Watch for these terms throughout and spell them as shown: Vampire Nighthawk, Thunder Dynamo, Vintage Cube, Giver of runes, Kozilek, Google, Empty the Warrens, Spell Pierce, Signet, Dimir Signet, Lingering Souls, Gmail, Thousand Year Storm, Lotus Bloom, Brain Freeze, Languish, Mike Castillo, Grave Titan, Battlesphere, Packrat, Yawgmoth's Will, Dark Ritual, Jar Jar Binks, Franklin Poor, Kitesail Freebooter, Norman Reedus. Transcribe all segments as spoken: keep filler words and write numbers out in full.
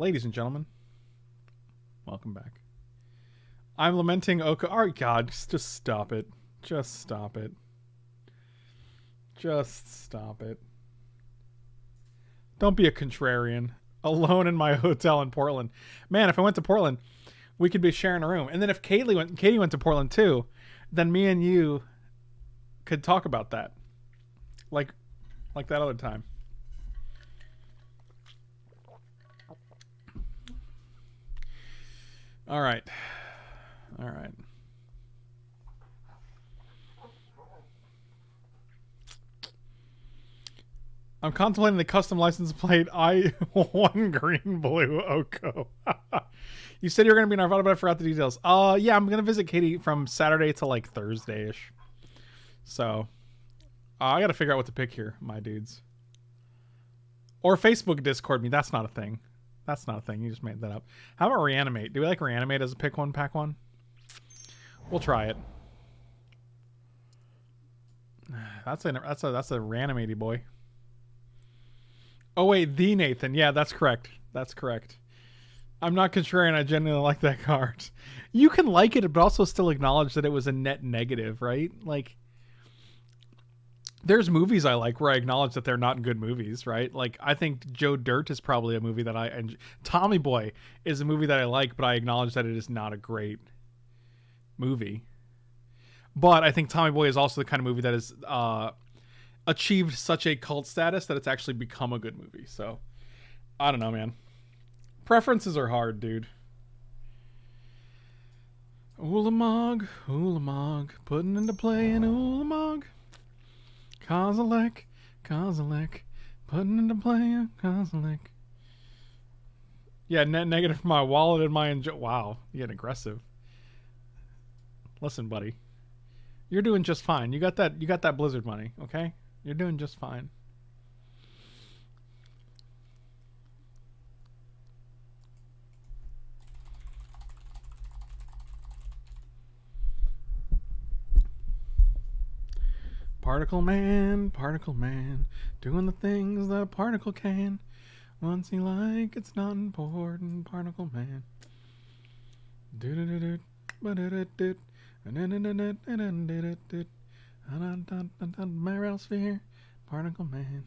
Ladies and gentlemen, welcome back. I'm lamenting Oka. Oh God, just stop it. Just stop it. Just stop it. Don't be a contrarian. Alone in my hotel in Portland. Man, if I went to Portland, we could be sharing a room. And then if Katie went, Katie went to Portland too, then me and you could talk about that. Like, like that other time. All right. All right. I'm contemplating the custom license plate I one green blue Oko. You said you were going to be in Arvada, but I forgot the details. Uh, yeah, I'm going to visit Katie from Saturday to like Thursday-ish. So uh, I got to figure out what to pick here, my dudes. Or Facebook Discord me. That's not a thing. That's not a thing. You just made that up. How about Reanimate? Do we like Reanimate as a pick one, pack one? We'll try it. That's a, that's a, that's a Reanimate-y boy. Oh wait, the Nathan. Yeah, that's correct. That's correct. I'm not contrarian. I genuinely like that card. You can like it, but also still acknowledge that it was a net negative, right? Like, there's movies I like where I acknowledge that they're not good movies, right? Like, I think Joe Dirt is probably a movie that I... and Tommy Boy is a movie that I like, but I acknowledge that it is not a great movie. But I think Tommy Boy is also the kind of movie that is... Uh, achieved such a cult status that it's actually become a good movie. So I don't know, man. Preferences are hard, dude. Ulamog, Ulamog, putting into play an Ulamog. Kozilek, Kozilek, putting into play a Kozilek. Yeah, net negative for my wallet and my enjoy. Wow, you get aggressive. Listen, buddy, you're doing just fine. You got that. You got that Blizzard money, okay? You're doing just fine. Particle Man, Particle Man, doing the things that a particle can. Once he like, it's not important, Particle Man. Do do do do, ba do do do. Mayoral Sphere, Particle Man.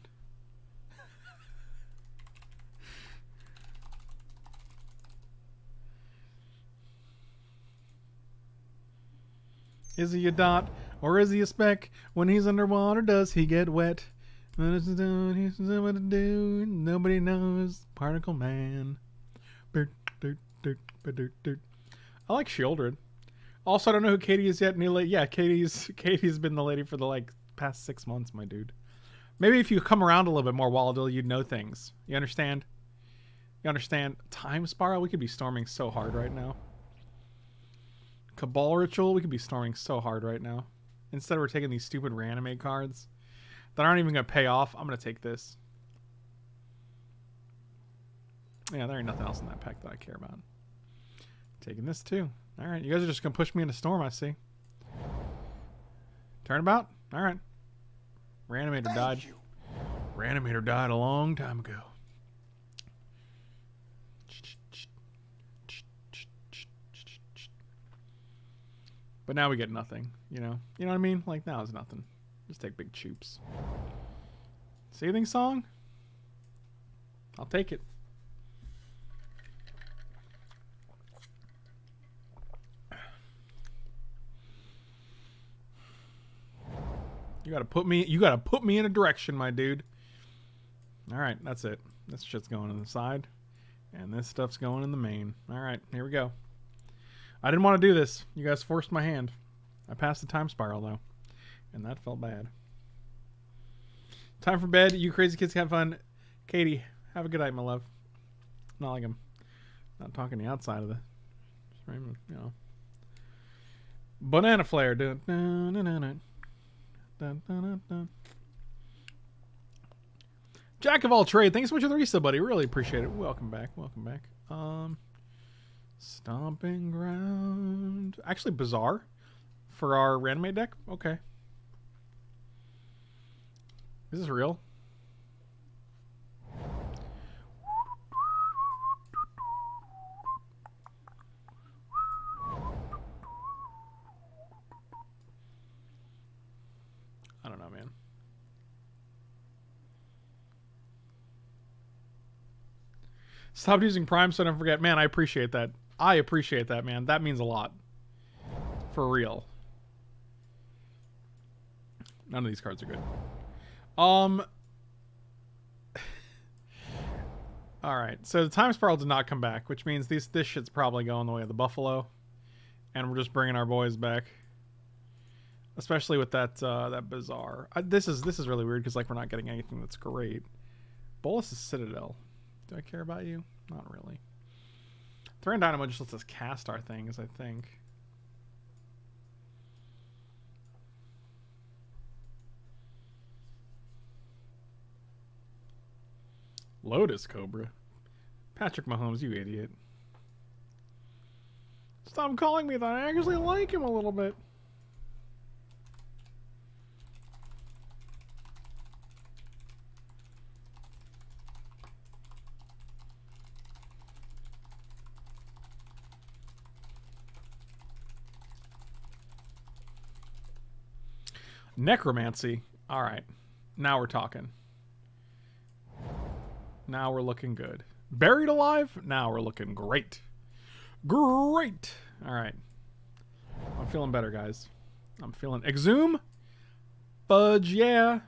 Is he a dot or is he a speck? When he's underwater, does he get wet? Nobody knows, Particle Man. I like Shieldred. Also, I don't know who Katie is yet. Nearly, yeah, Katie's Katie's been the lady for the like past six months, my dude. Maybe if you come around a little bit more, Walladil, you'd know things. You understand? You understand? Time Spiral. We could be storming so hard right now. Cabal Ritual. We could be storming so hard right now. Instead, we're taking these stupid Reanimate cards that aren't even gonna pay off. I'm gonna take this. Yeah, there ain't nothing else in that pack that I care about. Taking this too. All right, you guys are just going to push me in a storm, I see. Turnabout? All right. Reanimator Thank died. You. Reanimator died a long time ago. But now we get nothing, you know? You know what I mean? Like, now it's nothing. Just take big choops. Soothing Song? I'll take it. You gotta put me. You gotta put me in a direction, my dude. All right, that's it. This shit's going on the side, and this stuff's going in the main. All right, here we go. I didn't want to do this. You guys forced my hand. I passed the Time Spiral though, and that felt bad. Time for bed. You crazy kids, have fun. Katie, have a good night, my love. Not like I'm not talking to the outside of the stream, you know. Banana Flare. Dun, dun, dun, dun, dun. Dun, dun, dun. Jack of all trade, thanks so much for the resub, buddy. Really appreciate it. Welcome back. Welcome back. Um, stomping ground. Actually, Bazaar for our Reanimate deck. Okay. Is this real? Stop using Prime so I don't forget. Man, I appreciate that. I appreciate that, man. That means a lot. For real. None of these cards are good. Um... Alright, so the Time Spiral did not come back, which means these, this shit's probably going the way of the Buffalo. And we're just bringing our boys back. Especially with that uh, that Bazaar. I, this is this is really weird because like we're not getting anything that's great. Bolas' Citadel. Do I care about you? Not really. Thran Dynamo just lets us cast our things, I think. Lotus Cobra. Patrick Mahomes, you idiot. Stop calling me that. I actually like him a little bit. Necromancy. All right. Now we're talking. Now we're looking good. Buried Alive? Now we're looking great. Great! Alright. I'm feeling better, guys. I'm feeling... Exhume? Fudge, yeah!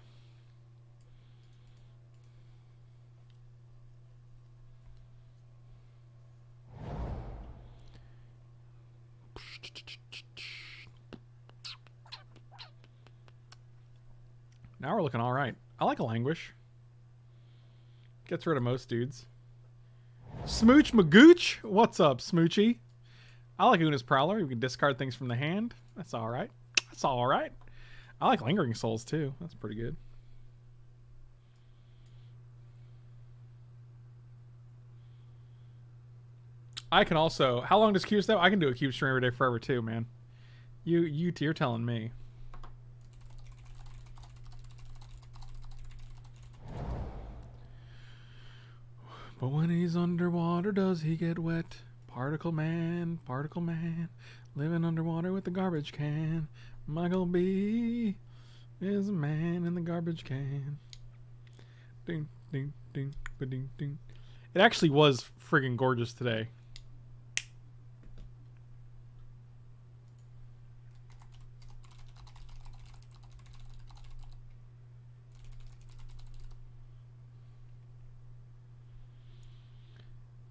Now we're looking alright. I like a Languish. Gets rid of most dudes. Smooch Magooch? What's up, Smoochie? I like Una's Prowler. You can discard things from the hand. That's alright. That's alright. I like Lingering Souls, too. That's pretty good. I can also... How long does Cube stay? I can do a Cube stream every day forever, too, man. You, you, you're telling me. But when he's underwater, does he get wet? Particle Man, Particle Man, living underwater with the garbage can. Michael B is a man in the garbage can. Ding, ding, ding, ba-ding, ding. It actually was friggin' gorgeous today.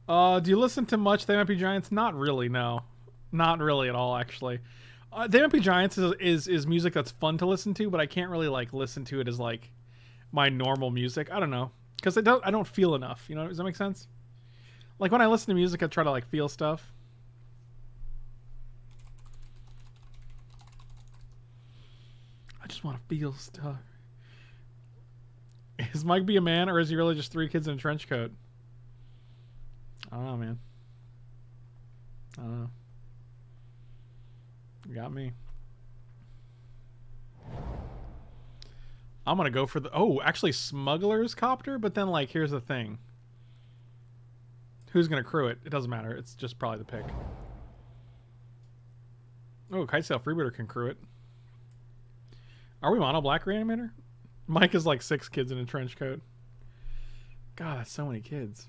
Uh, do you listen to much They Might Be Giants? Not really, no. Not really at all, actually. Uh, They Might Be Giants is, is is music that's fun to listen to, but I can't really, like, listen to it as, like, my normal music. I don't know. Because I don't, I don't feel enough. You know, does that make sense? Like, when I listen to music, I try to, like, feel stuff. I just want to feel stuff. Is Mike B a man, or is he really just three kids in a trench coat? I don't know, man. I don't know. You got me. I'm going to go for the... Oh, actually, Smuggler's Copter? But then, like, here's the thing. Who's going to crew it? It doesn't matter. It's just probably the pick. Oh, Kitesail Freebooter can crew it. Are we mono black Reanimator? Mike is like six kids in a trench coat. God, that's so many kids.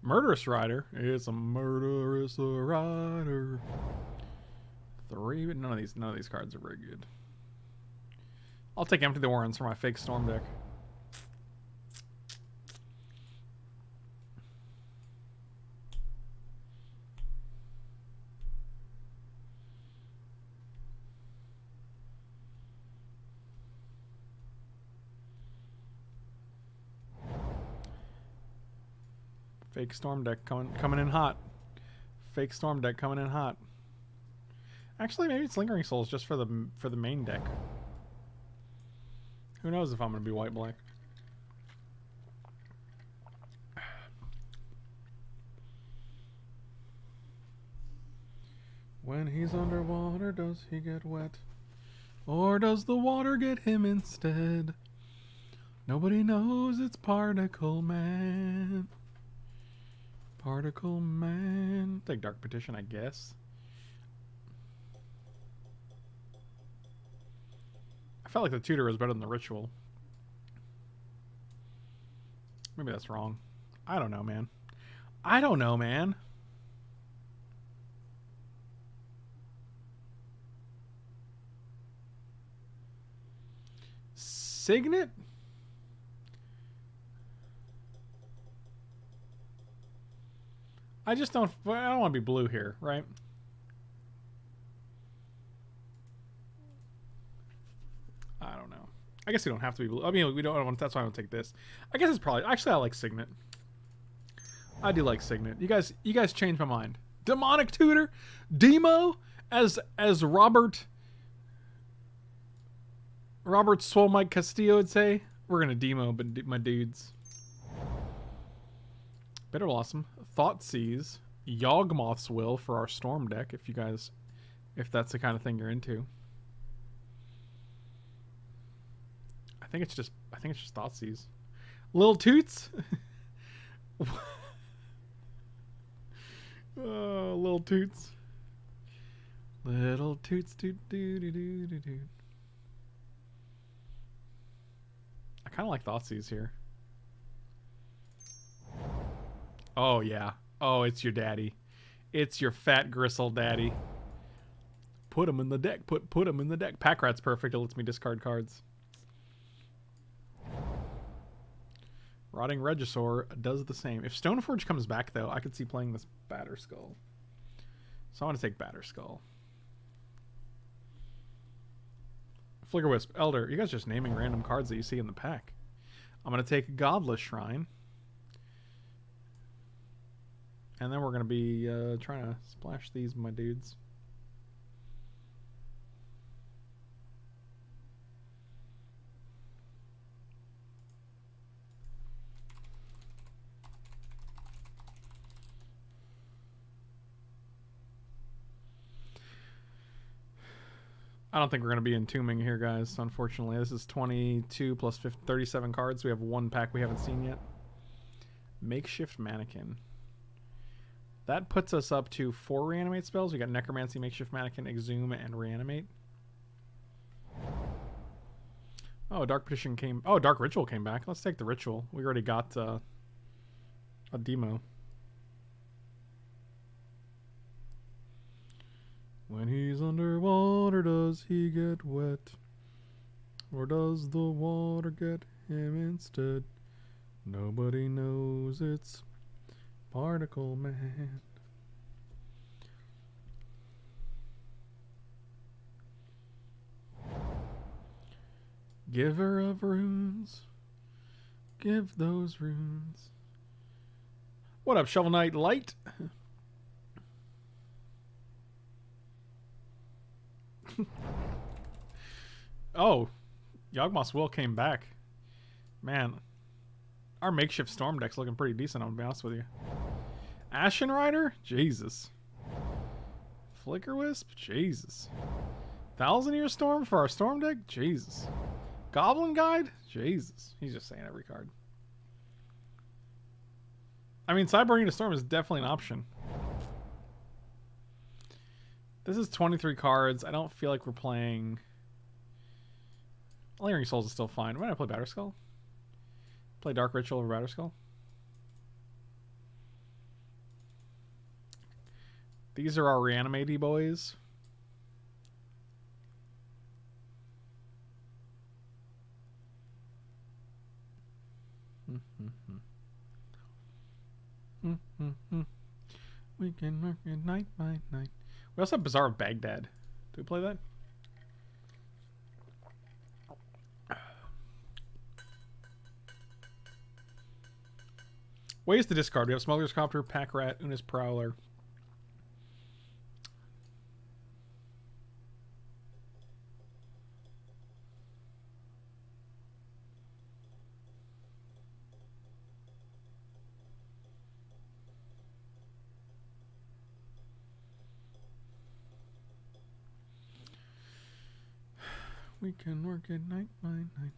Murderous Rider. It's a murderous rider. Three, but none of these none of these cards are very good. I'll take Empty the Warrens for my fake Storm deck. Fake Storm deck coming coming in hot. Fake Storm deck coming in hot. Actually, maybe it's Lingering Souls just for the for the main deck. Who knows if I'm gonna be white black. When he's underwater, does he get wet? Or does the water get him instead? Nobody knows, it's Particle Man. Particle Man. Take Dark Petition, I guess. I felt like the Tutor was better than the Ritual. Maybe that's wrong. I don't know, man. I don't know, man. Signet? I just don't... I don't want to be blue here, right? I don't know. I guess we don't have to be blue. I mean, we don't want... That's why I don't take this. I guess it's probably... Actually, I like Signet. I do like Signet. You guys you guys changed my mind. Demonic Tutor? Demo? As, as Robert... Robert Swole Mike Castillo would say, we're going to demo, but my dudes. Bitter Blossom, Thoughtseize, Yawgmoth's Will for our Storm deck, if you guys, if that's the kind of thing you're into. I think it's just, I think it's just Thoughtseize. Little Toots? Oh, Little Toots. Little Toots, toot, doo, doo, doo, doo, doo. I kind of like Thoughtseize here. Oh, yeah. Oh, it's your daddy. It's your fat gristle daddy. Put him in the deck. Put put him in the deck. Packrat's perfect. It lets me discard cards. Rotting Regisaur does the same. If Stoneforge comes back, though, I could see playing this Batterskull. So I want to take Batterskull. Flickerwisp, Elder. You guys are just naming random cards that you see in the pack. I'm going to take Godless Shrine. And then we're going to be uh, trying to splash these, my dudes. I don't think we're going to be entombing here, guys, unfortunately. This is twenty-two plus fifty, thirty-seven cards. We have one pack we haven't seen yet. Makeshift Mannequin. That puts us up to four reanimate spells. We got Necromancy, Makeshift Mannequin, Exhume, and Reanimate. Oh, Dark Petition came... Oh, Dark Ritual came back. Let's take the Ritual. We already got uh, a demo. When he's underwater, does he get wet? Or does the water get him instead? Nobody knows, it's Particle Man. Giver of runes. Give those runes. What up, Shovel Knight Light? Oh, Yawgmoth's Will came back. Man, our Makeshift Storm deck's looking pretty decent, I'm gonna be honest with you. Ashen Rider? Jesus. Flickerwisp? Jesus. Thousand Year Storm for our Storm deck? Jesus. Goblin Guide? Jesus. He's just saying every card. I mean, Cybernetic to Storm is definitely an option. This is twenty-three cards. I don't feel like we're playing... Lingering Souls is still fine. Why don't I play Batterskull? Play Dark Ritual over Batterskull. These are our Reanimate boys. We can work it night by night. We also have Bazaar of Baghdad. Do we play that? Ways to discard. We have Smuggler's Copter, Packrat, Una's Prowler. we can work at night by night.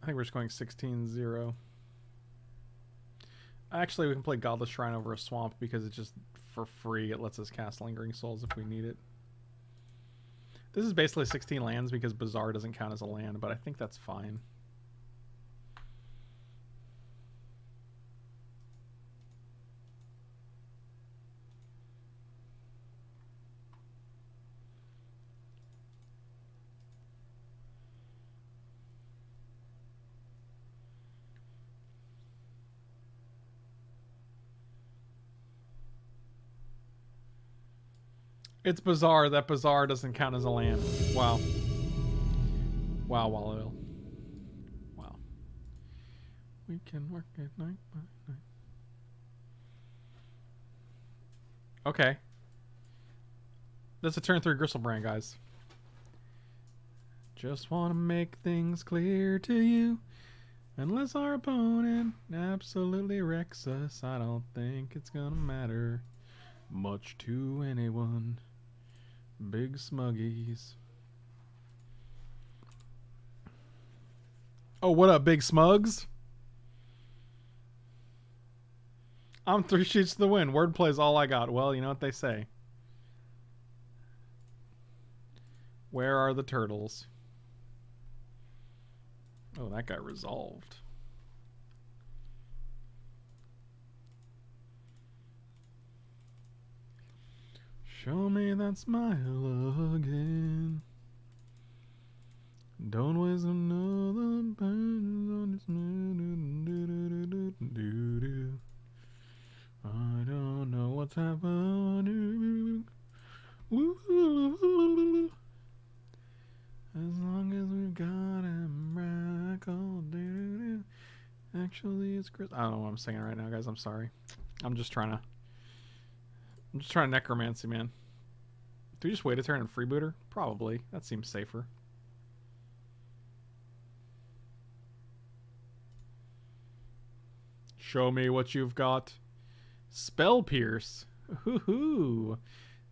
I think we're just going sixteen zero. Actually, we can play Godless Shrine over a swamp because it's just for free. It lets us cast Lingering Souls if we need it. This is basically sixteen lands because Bazaar doesn't count as a land, but I think that's fine. It's Bazaar. That Bazaar doesn't count as a land. Wow. Wow, Walloil. Wow. We can work at night by night. Okay. That's a turn three Griselbrand, guys. Just want to make things clear to you. Unless our opponent absolutely wrecks us, I don't think it's going to matter much to anyone. Big Smuggies. Oh, what up, Big Smugs? I'm three sheets to the wind. Wordplay's all I got. Well, you know what they say. Where are the turtles? Oh, that got resolved. Show me that smile again. Don't waste another burn on this. I don't know what's happening. As long as we've got Emrakul. Actually, it's Chris. I don't know what I'm singing right now, guys. I'm sorry. I'm just trying to. I'm just trying to necromancy, man. Do we just wait a turn and freebooter? Probably. That seems safer. Show me what you've got. Spell Pierce. Hoo-hoo.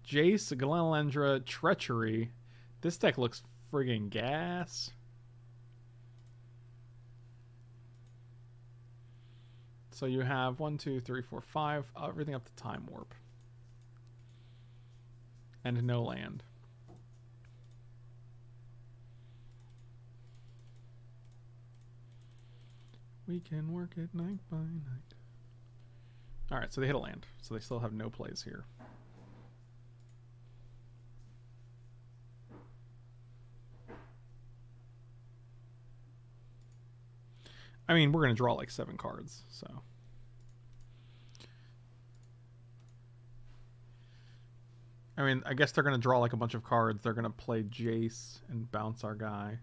Jace, Glenlendra, Treachery. This deck looks friggin' gas. So you have one, two, three, four, five. Everything up to Time Warp. And no land. We can work at night by night. Alright, so they hit a land. So they still have no plays here. I mean, we're going to draw like seven cards, so... I mean, I guess they're going to draw like a bunch of cards. They're going to play Jace and bounce our guy.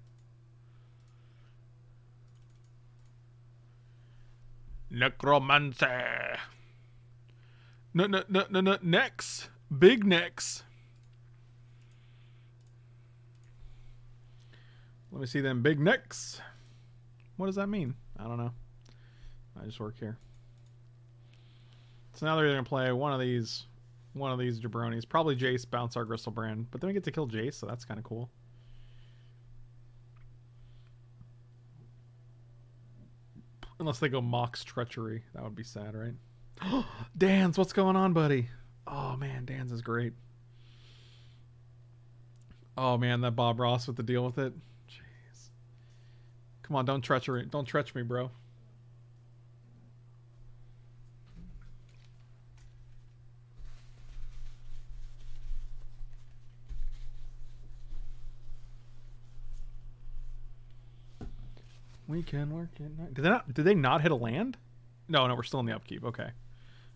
Necromancy. No, no, no, no, no. Necks. Big necks. Let me see them big necks. What does that mean? I don't know. I just work here. So now they're going to play one of these... one of these jabronis. Probably Jace, bounce our Griselbrand. But then we get to kill Jace, so that's kind of cool. Unless they go Mox Treachery. That would be sad, right? Dan's, what's going on, buddy? Oh, man, Dan's is great. Oh, man, that Bob Ross with the deal with it. Jeez. Come on, don't treachery. Don't tretch me, bro. We can work at night. Did they, not, did they not hit a land? No, no, we're still in the upkeep. Okay.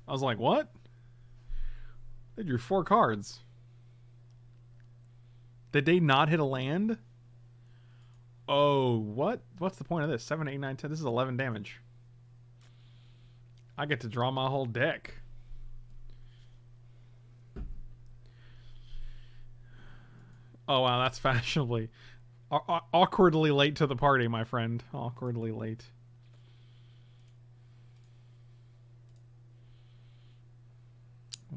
I was like, what? They drew four cards. Did they not hit a land? Oh, what? What's the point of this? seven, eight, nine, ten. This is eleven damage. I get to draw my whole deck. Oh, wow. That's fashionably... awkwardly late to the party, my friend. Awkwardly late.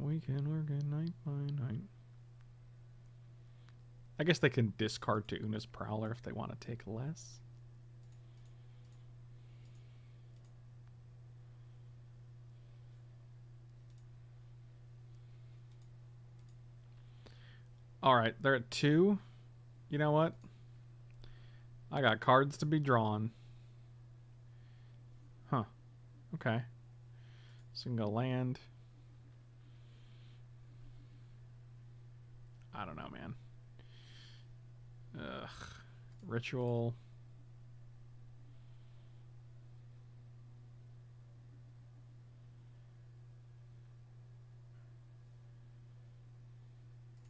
We can work at night by night. I guess they can discard to Una's Prowler if they want to take less. All right, they're at two. You know what? I got cards to be drawn. Huh. Okay. So we can go land. I don't know, man. Ugh. Ritual.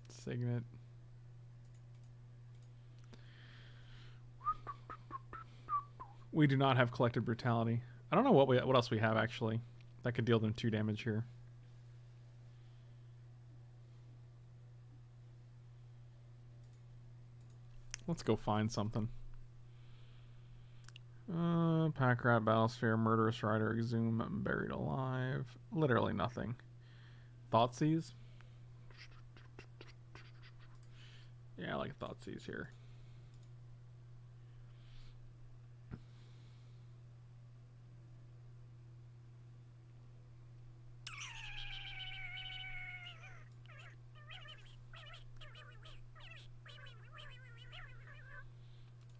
Signet. We do not have collected brutality. I don't know what we what else we have actually that could deal them two damage here. Let's go find something. Uh, Packrat, Battlesphere, Murderous Rider, Exhume, Buried Alive. Literally nothing. Thoughtseize. Yeah, I like Thoughtseize here.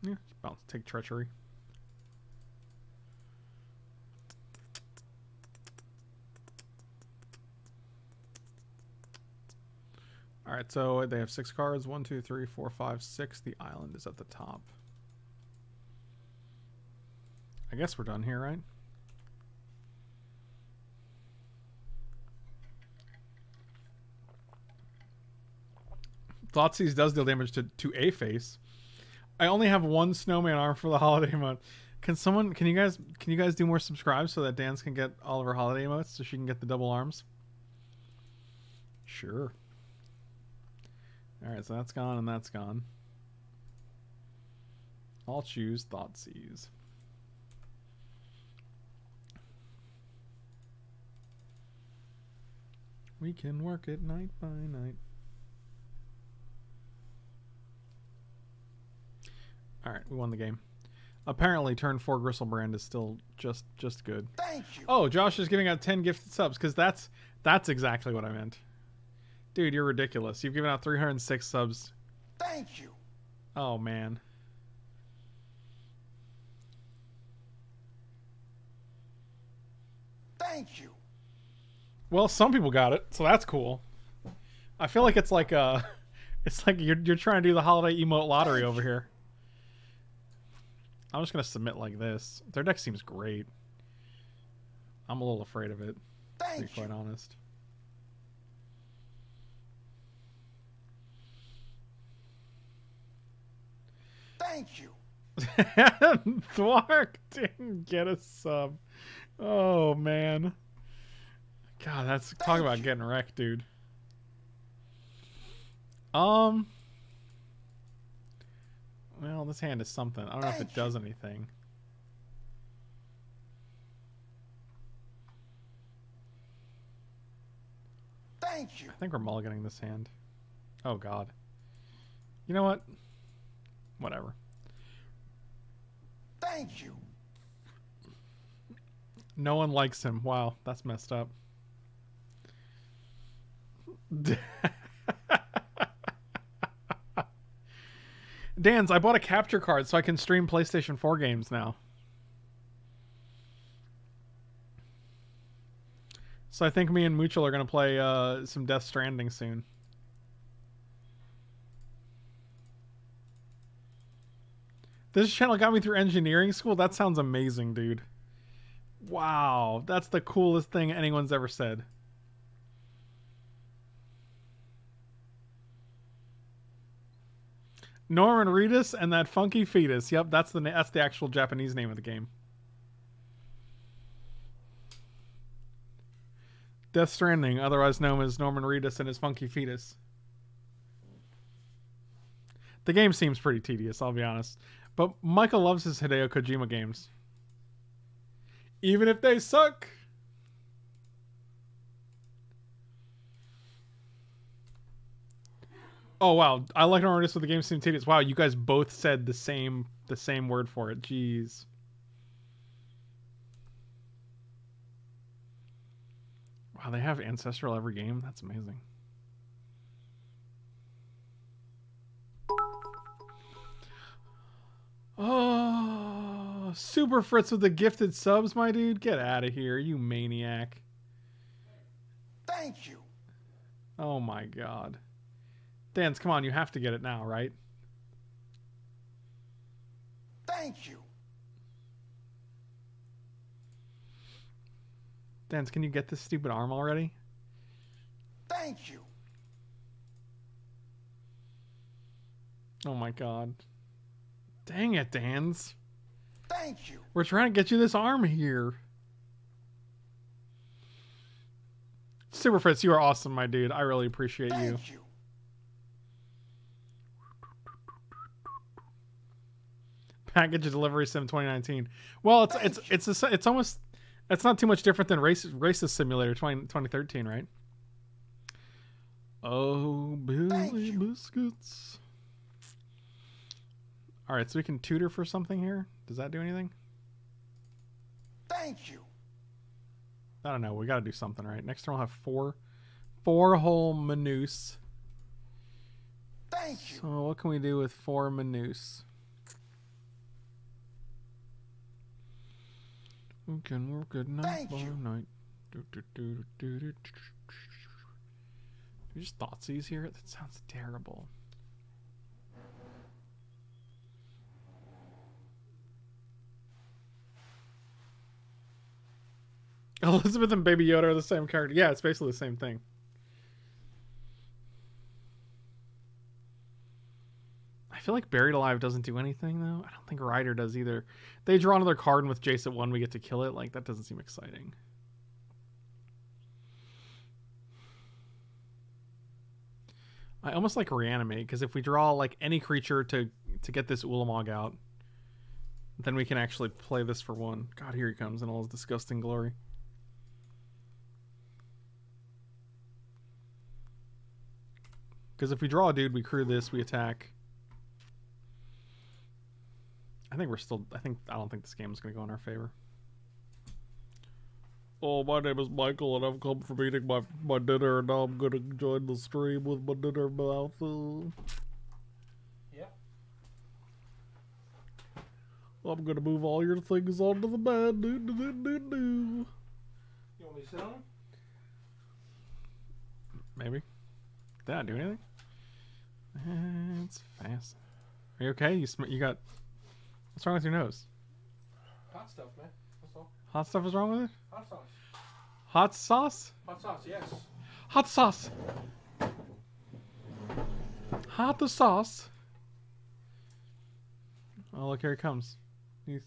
Yeah, bounce, take treachery. All right, so they have six cards. One, two, three, four, five, six. The island is at the top. I guess we're done here, right? Thoughtseize does deal damage to, to a face. I only have one snowman arm for the holiday emote. Can someone, can you guys, can you guys do more subscribes so that Dan's can get all of her holiday emotes so she can get the double arms? Sure. All right, so that's gone and that's gone. I'll choose Thoughtseize. We can work it night by night. All right, we won the game. Apparently, turn four Griselbrand is still just just good. Thank you. Oh, Josh is giving out ten gifted subs because that's that's exactly what I meant. Dude, you're ridiculous. You've given out three hundred six subs. Thank you. Oh, man. Thank you. Well, some people got it, so that's cool. I feel like it's like uh it's like you're you're trying to do the holiday emote lottery over here. I'm just gonna submit like this. Their deck seems great. I'm a little afraid of it, to be quite honest. Thank you. Thwark didn't get a sub. Oh man. God, that's Thank talk about you. Getting wrecked, dude. Um Well, this hand is something. I don't Thank know if it does anything. Thank you. I think we're mulliganing this hand. Oh god. You know what? Whatever. Thank you. No one likes him. Wow, that's messed up. Dan's, I bought a capture card so I can stream PlayStation four games now. So I think me and Mutual are going to play uh, some Death Stranding soon. This channel got me through engineering school? That sounds amazing, dude. Wow, that's the coolest thing anyone's ever said. Norman Reedus and that funky fetus. Yep, that's the that's the actual Japanese name of the game. Death Stranding, otherwise known as Norman Reedus and his funky fetus. The game seems pretty tedious, I'll be honest. But Michael loves his Hideo Kojima games. Even if they suck. Oh wow, I like an artist with the game seems tedious. Wow, you guys both said the same the same word for it. Jeez. Wow, they have Ancestral every game. That's amazing. Oh, Super Fritz with the gifted subs, my dude. Get out of here, you maniac. Thank you. Oh my god. Dance, come on, you have to get it now, right? Thank you. Dance, can you get this stupid arm already? Thank you. Oh my god. Dang it, Dans. Thank you. We're trying to get you this arm here. Super Fritz, you are awesome, my dude. I really appreciate you. Thank you. Package Delivery Sim twenty nineteen. Well, it's Thank it's it's a, it's almost it's not too much different than race racist simulator twenty, twenty thirteen, right? Oh, Billy Biscuits. All right, so we can tutor for something here. Does that do anything? Thank you. I don't know. We got to do something, right? Next turn we'll have four four whole Manus. Thank you. So what can we do with four Manus? We can work at night by night. Do, do, do, do, do, do. We just Thoughtseize here? That sounds terrible. Elizabeth and Baby Yoda are the same character. Yeah, it's basically the same thing. I feel like Buried Alive doesn't do anything, though. I don't think Rider does either. They draw another card, and with Jace at one, we get to kill it. Like, that doesn't seem exciting. I almost like Reanimate, because if we draw, like, any creature to, to get this Ulamog out, then we can actually play this for one. God, here he comes in all his disgusting glory. Because if we draw a dude, we crew this, we attack... I think we're still. I think I don't think this game is going to go in our favor. Oh, my name is Michael, and I've come from eating my my dinner, and now I'm going to join the stream with my dinner mouth. Yeah. I'm going to move all your things onto the bed. Do, do, do, do, do. You want me to sit on them? Maybe. Did I do anything? That's fast. Are you okay? You sm you got. What's wrong with your nose? Hot stuff, man. That's all. Hot stuff is wrong with it? Hot sauce. Hot sauce? Hot sauce, yes. Hot sauce. Hot the sauce. Oh, look, here he comes. He's...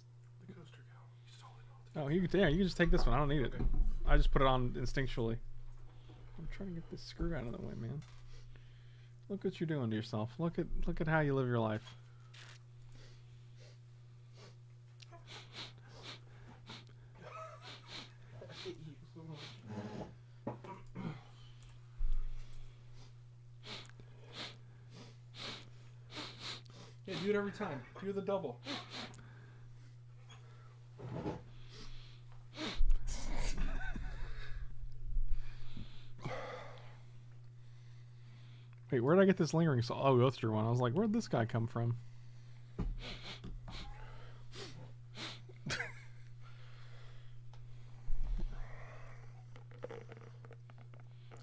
The coaster cow. He stole it all. Oh, you can, yeah, you can just take this one. I don't need it. Okay. I just put it on instinctually. I'm trying to get this screw out of the way, man. Look what you're doing to yourself. Look at, look at how you live your life. Yeah, do it every time. Do the double. Wait, where did I get this lingering soul? Oh, go through one. I was like, where'd this guy come from?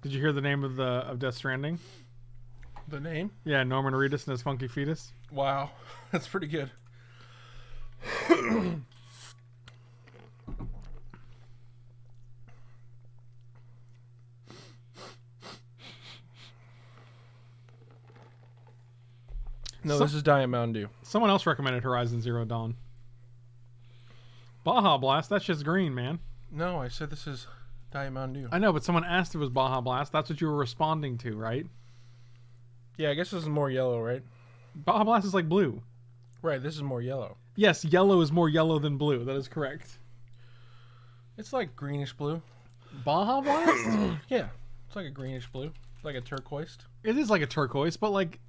Did you hear the name of the of Death Stranding? The name? Yeah, Norman Reedus and his funky fetus. Wow, that's pretty good. No, so, this is Diet Mountain Dew. Someone else recommended Horizon Zero Dawn. Baja Blast, that's just green, man. No, I said this is Diet Mountain Dew. I know, but someone asked if it was Baja Blast. That's what you were responding to, right? Yeah, I guess this is more yellow, right? Baja Blast is like blue. Right, this is more yellow. Yes, yellow is more yellow than blue. That is correct. It's like greenish blue. Baja Blast? Yeah, it's like a greenish blue. Like a turquoise. It is like a turquoise, but like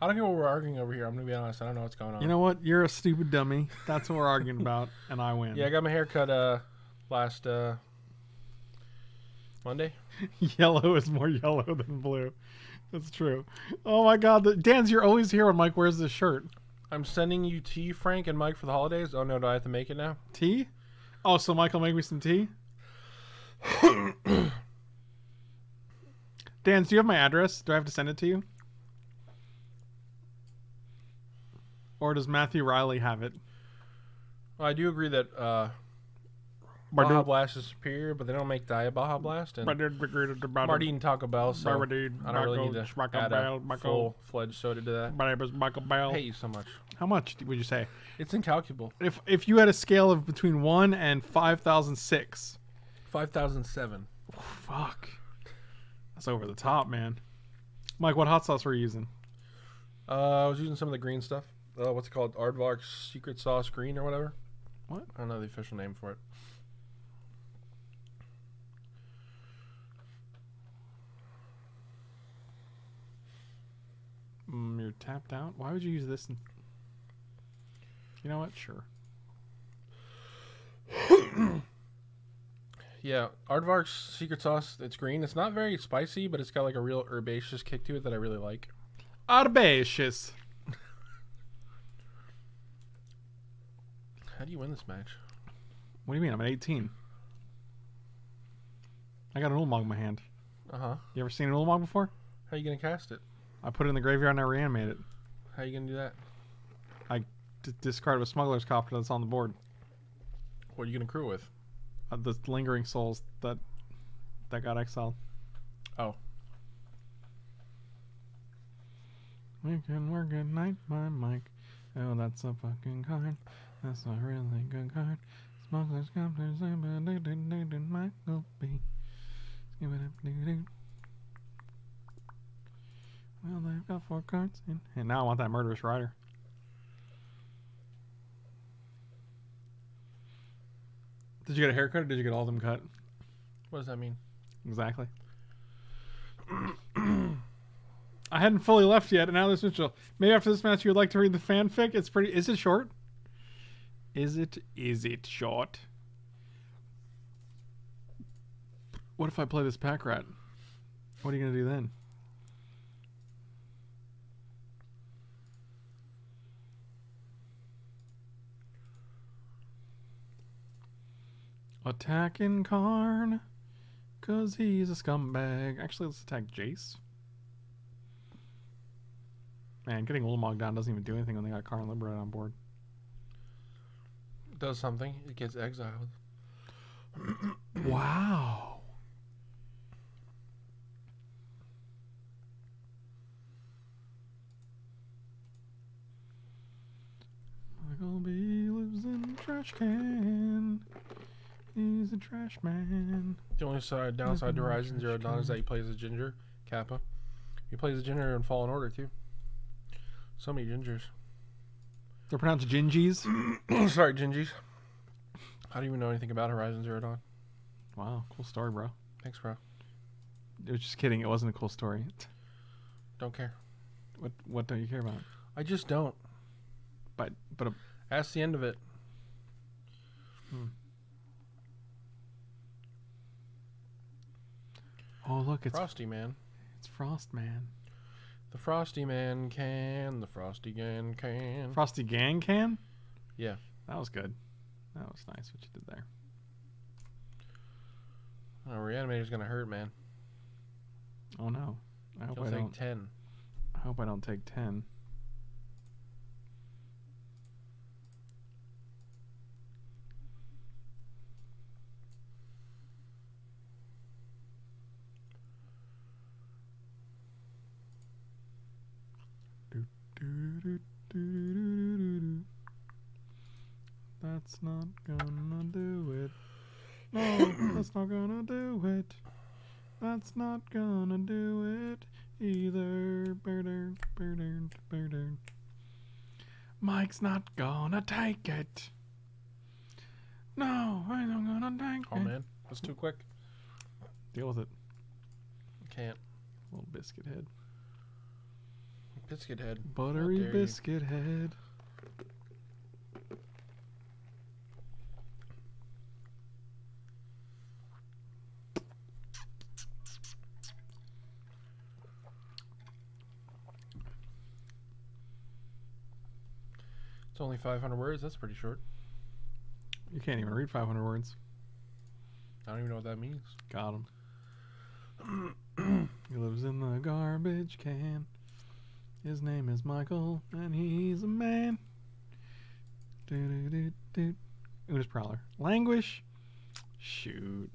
I don't care what we're arguing over here. I'm going to be honest. I don't know what's going on. You know what? You're a stupid dummy. That's what we're arguing about, and I win. Yeah, I got my hair cut uh, last uh, Monday. Yellow is more yellow than blue. That's true. Oh, my God. Dan's, you're always here when Mike wears this shirt. I'm sending you tea, Frank and Mike, for the holidays. Oh, no. Do I have to make it now? Tea? Oh, so Mike will make me some tea? Dan, do you have my address? Do I have to send it to you? Or does Matthew Riley have it? Well, I do agree that uh, Baja Bardin. Blast is superior, but they don't make Diet Baja Blast. And Bardin Taco Bell, so Bardin, I don't really need to Bardin, add a full-fledged soda to that. I hate you so much. How much would you say? It's incalculable. If if you had a scale of between one and five thousand six. five thousand seven. Oh, fuck. That's over the top, man. Mike, what hot sauce were you using? Uh, I was using some of the green stuff. Uh, what's it called? Aardvark Secret Sauce Green or whatever. What? I don't know the official name for it. Mm, you're tapped out? Why would you use this? In... You know what? Sure. Yeah, Aardvark's Secret Sauce, it's green. It's not very spicy, but it's got like a real herbaceous kick to it that I really like. Herbaceous. How do you win this match? What do you mean? I'm at eighteen. I got an Ulamog in my hand. Uh-huh. You ever seen an Ulamog before? How are you going to cast it? I put it in the graveyard and I reanimate it. How are you going to do that? I d discard a Smuggler's Copter that's on the board. What are you going to crew with? Uh, the Lingering Souls that that got exiled. Oh. We can work at night by Mike. Oh, that's a fucking card. That's a really good card. Smuggler's Copter. Michael B. Give it up, doo doo. Well, they've got four cards in. And now I want that Murderous Rider. Did you get a haircut or did you get all of them cut? What does that mean? Exactly. I hadn't fully left yet, and now this Mitchell. Maybe after this match you would like to read the fanfic. It's pretty. Is it short? Is it? Is it short? What if I play this Packrat? What are you going to do then? Attacking Karn, cause he's a scumbag. Actually, let's attack Jace. Man, getting Ulamog down doesn't even do anything when they got Karn Liberate on board. It does something. It gets exiled. Wow. Michael B lives in a trash can. He's a trash man. The only side, downside to Horizon Zero Dawn is that he plays a ginger, Kappa. He plays a ginger in Fallen Order, too. So many gingers. They're pronounced gingies? Sorry, gingies. I don't even know anything about Horizon Zero Dawn. Wow, cool story, bro. Thanks, bro. I was just kidding. It wasn't a cool story. Don't care. What What don't you care about? I just don't. But, but... A... That's the end of it. Hmm. Oh, look, it's Frosty Man. It's Frost Man. The Frosty Man can. The Frosty Gang can. Frosty Gang can? Yeah. That was good. That was nice what you did there. Oh, Reanimator's going to hurt, man. Oh, no. I hope You'll I take don't. ten. I hope I don't take ten. That's not gonna do it. No, that's not gonna do it. That's not gonna do it either. Mike's not gonna take it. No, I'm not gonna take it. Oh man, that's too quick. Deal with it. Can't. Little biscuit head. Biscuit Head. Buttery Biscuit you. Head. It's only five hundred words. That's pretty short. You can't even read five hundred words. I don't even know what that means. Got him. He lives in the garbage can. His name is Michael, and he's a man. Do-do-do-do. Una's Prowler. Languish. Shoot.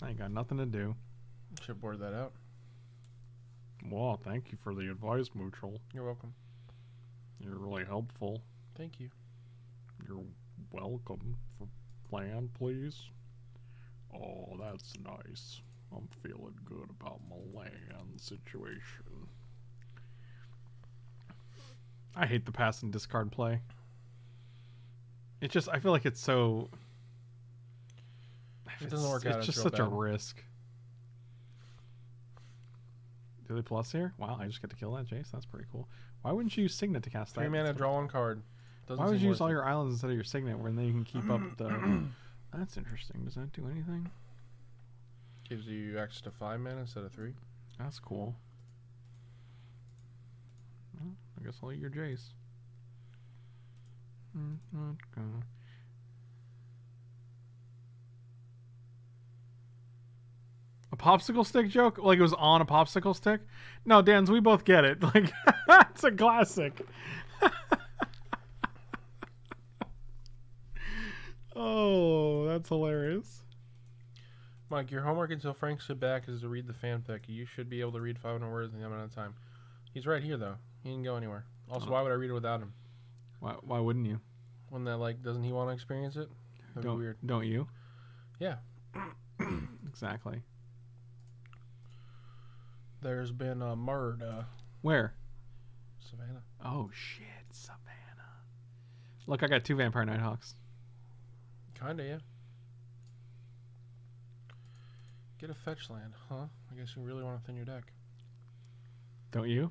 I ain't got nothing to do. Should board that out. Wow, thank you for the advice, Mutual. You're welcome. You're really helpful. Thank you. You're welcome. For plan, please. Oh, that's nice. I'm feeling good about my land situation. I hate the pass and discard play. It's just, I feel like it's so... It doesn't work out. It's just such a risk. Do they plus here? Wow, I just get to kill that, Jace. That's pretty cool. Why wouldn't you use Signet to cast that? Three mana, draw one card. Doesn't Why would you use all it. your islands instead of your Signet, where then you can keep up the... That's interesting. Does that do anything? Gives you access to five mana instead of three. That's cool. Well, I guess I'll eat your Jace. Mm-hmm. A popsicle stick joke? Like it was on a popsicle stick? No, Dan's, we both get it. Like, it's a classic. Oh, that's hilarious. Mike, your homework until Frank's back is to read the fanfic. You should be able to read five hundred words in the amount of time. He's right here, though. He can go anywhere. Also, oh. why would I read it without him? Why Why wouldn't you? When that, like, doesn't he want to experience it? That'd don't, be weird. Don't you? Yeah. Exactly. There's been a murder. Where? Savannah. Oh, shit, Savannah. Look, I got two Vampire Nighthawks. Kinda, yeah. Get a fetch land, huh? I guess you really want to thin your deck. Don't you?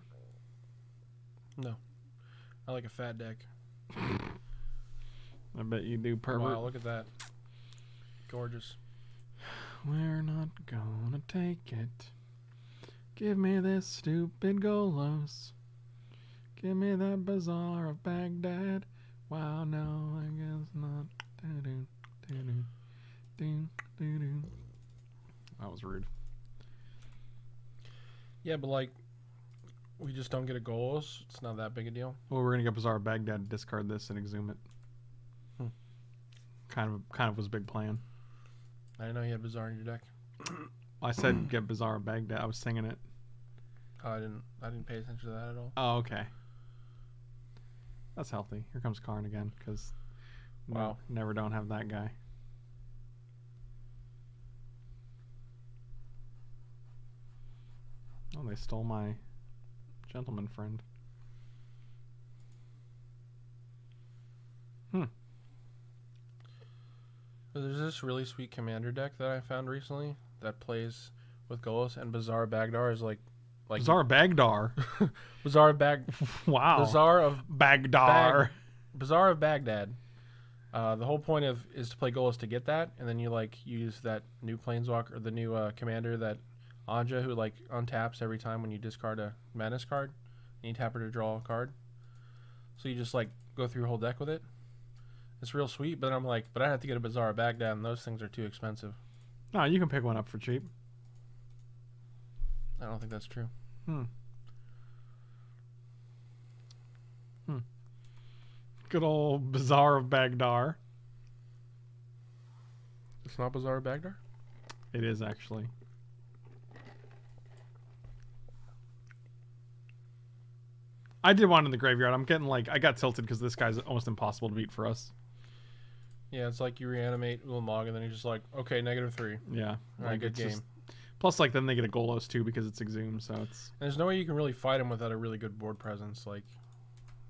No. I like a fat deck. I bet you do, pervert. Wow, look at that. Gorgeous. We're not gonna take it. Give me this stupid Golos. Give me that Bazaar of Baghdad. Wow, no, I guess not. Do-do. Do-do. Do-do. Do-do. That was rude. Yeah, but like, we just don't get a Golos. It's not that big a deal. Well, we're gonna get Bazaar of Baghdad, discard this, and exhume it. Hmm. Kind of, kind of was a big plan. I didn't know you had Bazaar in your deck. I said get Bazaar of Baghdad. I was singing it. Oh, I didn't. I didn't pay attention to that at all. Oh, okay. That's healthy. Here comes Karn again, because wow, no, never don't have that guy. Oh, they stole my gentleman friend. Hmm. There's this really sweet commander deck that I found recently that plays with Golos, and Bazaar Baghdad is like, like Bazaar Baghdad. Bazaar Bag. Wow. Bazaar of Baghdad. Bag Bazaar of Baghdad. Uh, the whole point of is to play Golos to get that, and then you like use that new planeswalker, the new uh, commander that Anja, who like untaps every time when you discard a menace card, and you tap her to draw a card. So you just like go through your whole deck with it. It's real sweet, but I'm like, but I have to get a Bazaar of Baghdad, and those things are too expensive. No, you can pick one up for cheap. I don't think that's true. Hmm. Hmm. Good old Bazaar of Baghdad. It's not Bazaar of Baghdad? It is, actually. I did one in the graveyard. I'm getting like, I got tilted because this guy's almost impossible to beat for us. Yeah, it's like you reanimate Ulamog and then you're just like, okay, negative three. Yeah. All right, like good game. Just, plus, like, then they get a Golos too because it's Exhume, so it's... And there's no way you can really fight him without a really good board presence, like...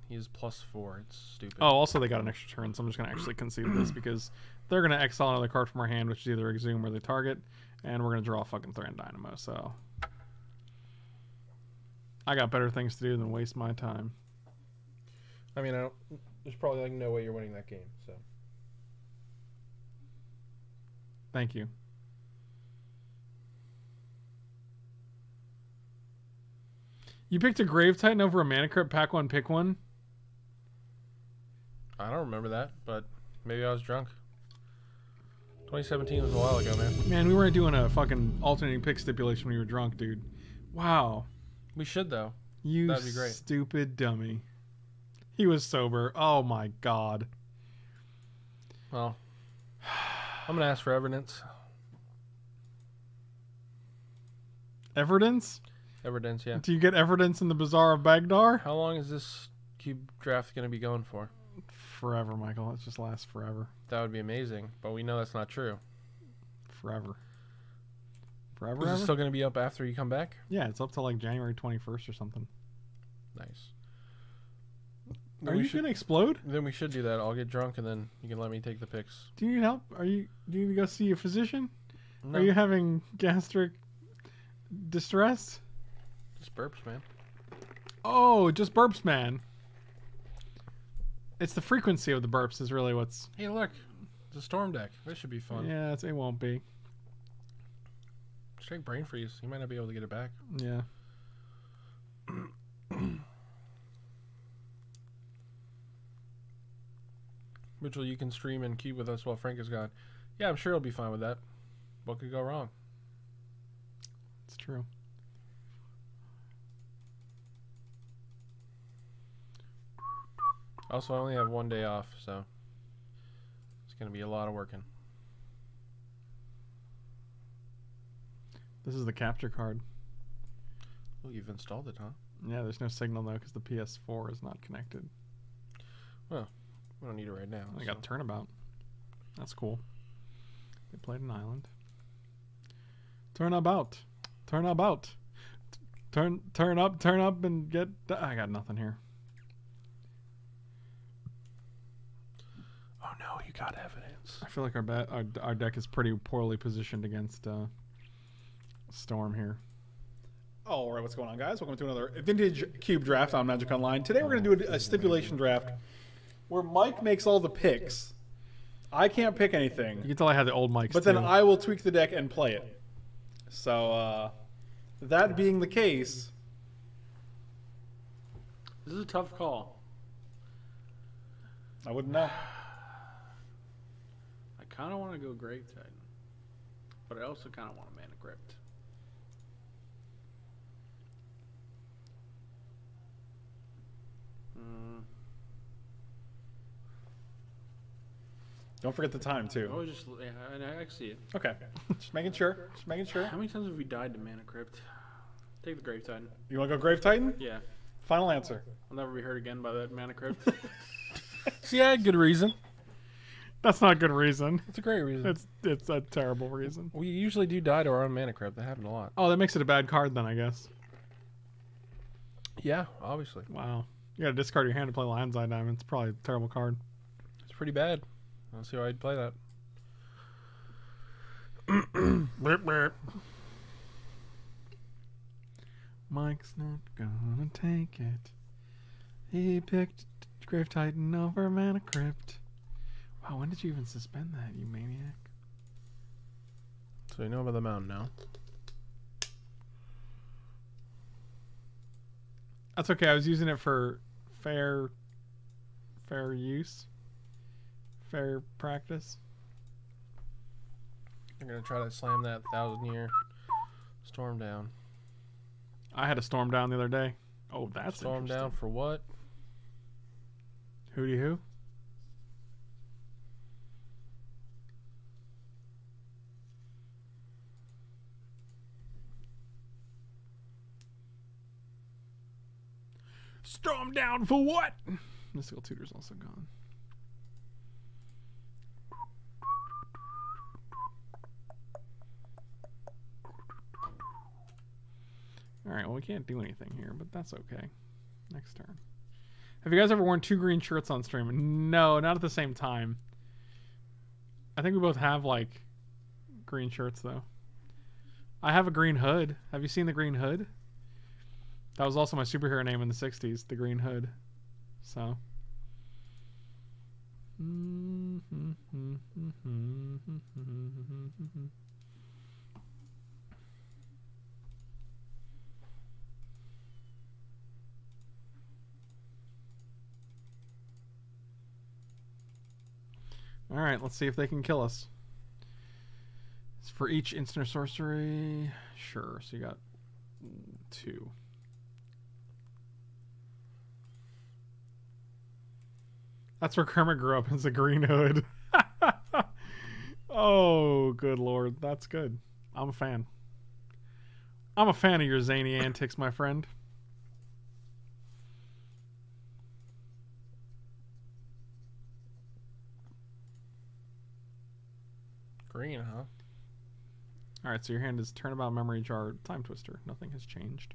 He's plus four. It's stupid. Oh, also they got an extra turn, so I'm just going to actually concede this because they're going to exile another card from our hand, which is either Exhume or the target, and we're going to draw a fucking Thran Dynamo, so... I got better things to do than waste my time. I mean, I don't, there's probably like no way you're winning that game, so. Thank you. You picked a Grave Titan over a Mana Crypt pack one, pick one? I don't remember that, but maybe I was drunk. twenty seventeen was a while ago, man. Man, we weren't doing a fucking alternating pick stipulation when you were drunk, dude. Wow. We should, though. You That'd be great. Stupid dummy. He was sober. Oh, my God. Well, I'm going to ask for evidence. Evidence? Evidence, yeah. Do you get evidence in the Bazaar of Baghdad? How long is this cube draft going to be going for? Forever, Michael. It just lasts forever. That would be amazing, but we know that's not true. Forever. Forever. Is ever? It still going to be up after you come back? Yeah, it's up to like January twenty-first or something. Nice. Then Are you should, gonna explode? Then we should do that. I'll get drunk and then you can let me take the pics. Do you need help? Are you? Do you need to go see a physician? No. Are you having gastric distress? Just burps, man. Oh, just burps, man. It's the frequency of the burps is really what's... Hey, look. It's a storm deck. This should be fun. Yeah, it's, it won't be. Just take Brain Freeze. You might not be able to get it back. Yeah. Mitchell, you can stream and keep with us while Frank is gone. Yeah, I'm sure he'll be fine with that. What could go wrong? It's true. Also, I only have one day off, so it's going to be a lot of working. This is the capture card. Well, you've installed it, huh? Yeah, there's no signal, though, because the P S four is not connected. Well, we don't need it right now. I so. got Turnabout. That's cool. They played an island. Turnabout. Turnabout. Turn, turn up, turn up, and get... I got nothing here. Got evidence. I feel like our, bat, our our deck is pretty poorly positioned against uh, Storm here. All right, what's going on, guys? Welcome to another Vintage Cube Draft on Magic Online. Today we're going to do a, a stipulation draft where Mike makes all the picks. I can't pick anything. You can tell I had the old Mike's. But then too. I will tweak the deck and play it. So uh, that being the case, this is a tough call. I wouldn't know. I kind of want to go Grave Titan, but I also kind of want a Mana Crypt. Mm. Don't forget the time too. Oh, just I, I see it. Okay, just making sure. Just making sure. How many times have we died to Mana Crypt? Take the Grave Titan. You want to go Grave Titan? Yeah. Final answer. I'll never be hurt again by that Mana Crypt. See, I had good reason. That's not a good reason. It's a great reason. It's it's a terrible reason. We usually do die to our own Mana Crypt. That happened a lot. Oh, that makes it a bad card then, I guess. Yeah, obviously. Wow. You got to discard your hand to play Lion's Eye Diamond. It's probably a terrible card. It's pretty bad. I don't see why I'd play that. Burp, burp. Mike's not gonna take it. He picked Grave Titan over Mana Crypt. Wow, when did you even suspend that, you maniac? So you know about the mountain now. That's okay, I was using it for fair fair use. Fair practice. You're gonna try to slam that thousand year storm down. I had a storm down the other day. Oh, that's storm down for what? Hooty hoo? Storm down for what? Mystical Tutor's also gone. Alright, well, we can't do anything here, but that's okay. Next turn. Have you guys ever worn two green shirts on stream? No, not at the same time. I think we both have, like, green shirts, though. I have a green hood. Have you seen the green hood? That was also my superhero name in the sixties, the Green Hood. So. All right, let's see if they can kill us. It's for each instant or sorcery. Sure, so you got two. That's where Kermit grew up, is the Green Hood. Oh, good lord. That's good. I'm a fan. I'm a fan of your zany antics, my friend. Green, huh? Alright, so your hand is Turnabout, Memory Jar, Time Twister. Nothing has changed.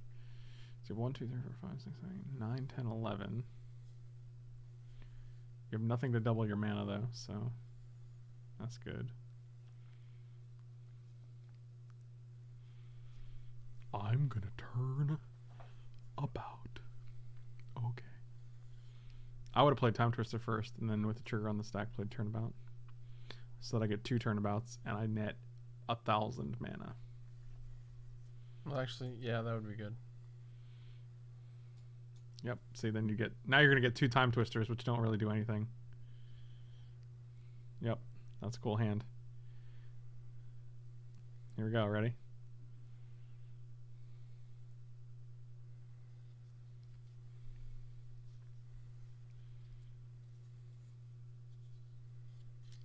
So you have one, two, three, four, five, six, seven, eight, nine, ten, eleven. You have nothing to double your mana, though, so that's good. I'm going to turn about. Okay. I would have played Time Twister first, and then with the trigger on the stack, played Turnabout. So that I get two Turnabouts, and I net a thousand mana. Well, actually, yeah, that would be good. Yep, see, then you get... Now you're going to get two Time Twisters, which don't really do anything. Yep, that's a cool hand. Here we go, ready?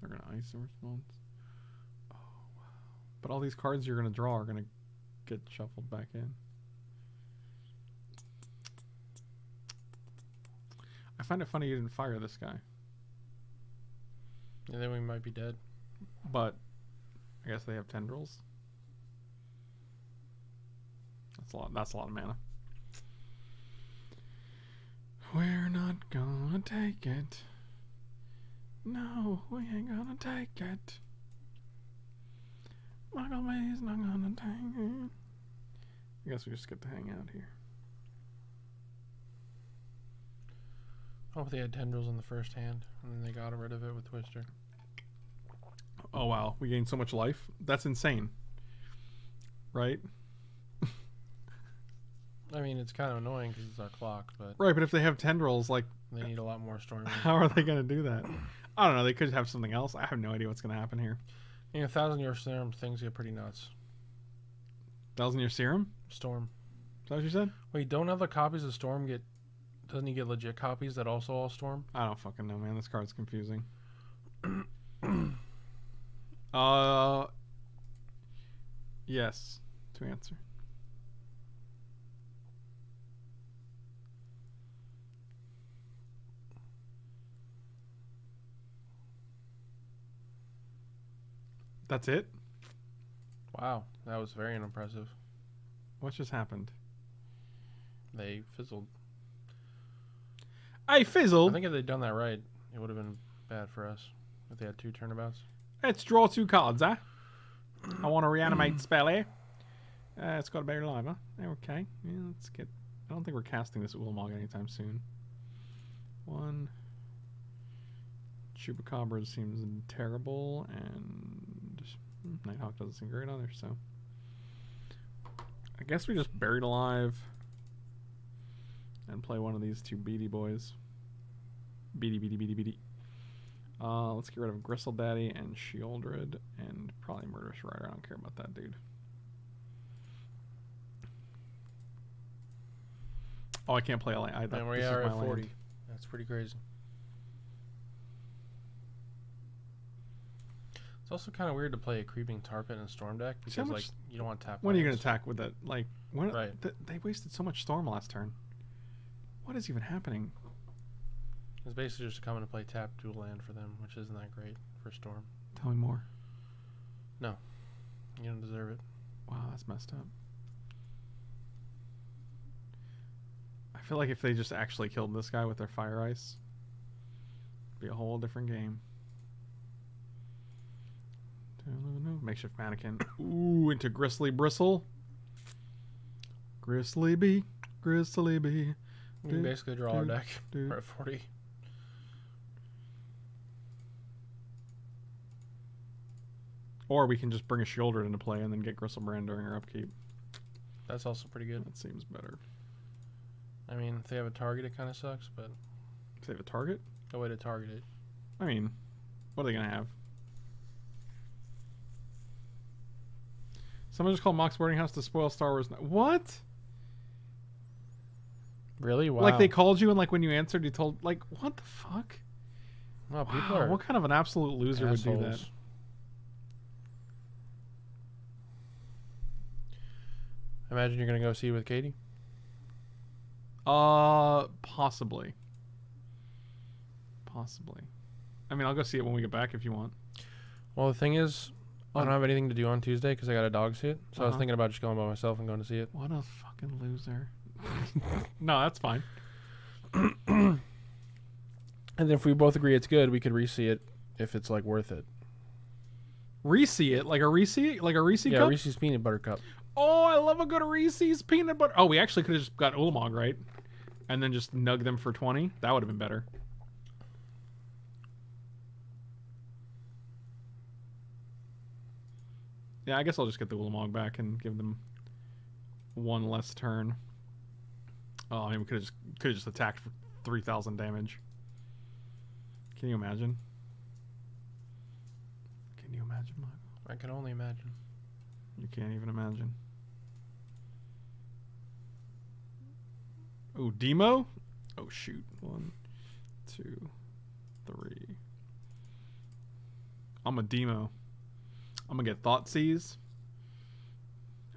They're going to ice the response. Oh, wow. But all these cards you're going to draw are going to get shuffled back in. I find it funny you didn't fire this guy. And then we might be dead. But I guess they have tendrils. That's a lot. That's a lot of mana. We're not gonna take it. No, we ain't gonna take it. Michael May's not gonna take it. I guess we just get to hang out here. Oh, they had tendrils in the first hand, and then they got rid of it with Twister. Oh, wow. We gained so much life. That's insane. Right? I mean, it's kind of annoying because it's our clock, but... Right, but if they have tendrils, like... They need a lot more storm. How are they going to do that? I don't know. They could have something else. I have no idea what's going to happen here. You know, Thousand Year Storm, things get pretty nuts. Thousand Year Serum? Storm. Is that what you said? Wait, don't other copies of Storm get... Doesn't he get legit copies that also all Storm? I don't fucking know, man. This card's confusing. uh, yes, to answer. That's it? Wow, that was very unimpressive. What just happened? They fizzled. I fizzled. I think if they'd done that right, it would have been bad for us. If they had two turnabouts. Let's draw two cards, huh? I want to reanimate spell here. Uh, it's got a buried alive, huh? Okay. Yeah, let's get... I don't think we're casting this Ulamog anytime soon. One. Chupacabra seems terrible, and... Nighthawk doesn't seem great either, so... I guess we just buried alive... And play one of these two beady boys. Beady, beady, beady, beady. Uh, let's get rid of Gristle Daddy and Shieldred and probably Murderous Rider. I don't care about that dude. Oh, I can't play L A. I thought this is my forty. Land. That's pretty crazy. It's also kind of weird to play a Creeping Tar Pit in a Storm deck because like you don't want to tap. When are you going to attack with that? Like, when right. th they wasted so much Storm last turn. What is even happening? It's basically just coming to play tap dual land for them, which isn't that great for Storm. Tell me more. No. You don't deserve it. Wow, that's messed up. I feel like if they just actually killed this guy with their Fire Ice, it'd be a whole different game. Makeshift Mannequin. Ooh, into Grizzly Bristle. Grizzly Bee. Grizzly Bee. We can basically draw do, our deck. Do. We're at forty. Or we can just bring a Shielder into play and then get Griselbrand during our upkeep. That's also pretty good. That seems better. I mean, if they have a target, it kind of sucks, but... If they have a target? No way to target it. I mean, what are they going to have? Someone just called Mox Boarding House to spoil Star Wars. What? Really? Wow. Like, they called you, and, like, when you answered, you told... Like, what the fuck? Wow, wow people are what kind of an absolute loser assholes. Would do that? Imagine you're going to go see with Katie? Uh, possibly. Possibly. I mean, I'll go see it when we get back if you want. Well, the thing is, I don't have anything to do on Tuesday because I got a dog sit. So uh-huh. I was thinking about just going by myself and going to see it. What a fucking loser. No, that's fine. And then if we both agree it's good, we could re-see it if it's, like, worth it. Re-see it? Like a re-see? Like a re-see yeah, cup? Yeah, Reese's Peanut Butter Cup. Oh, I love a good Reese's Peanut Butter. Oh, we actually could have just got Ulamog, right? And then just nug them for twenty. That would have been better. Yeah, I guess I'll just get the Ulamog back and give them one less turn. Oh, I mean, we could have just, could have just attacked for three thousand damage. Can you imagine? Can you imagine, Michael? I can only imagine. You can't even imagine. Oh, Demo? Oh, shoot. One, two, three. I'm a Demo. I'm going to get Thoughtseize.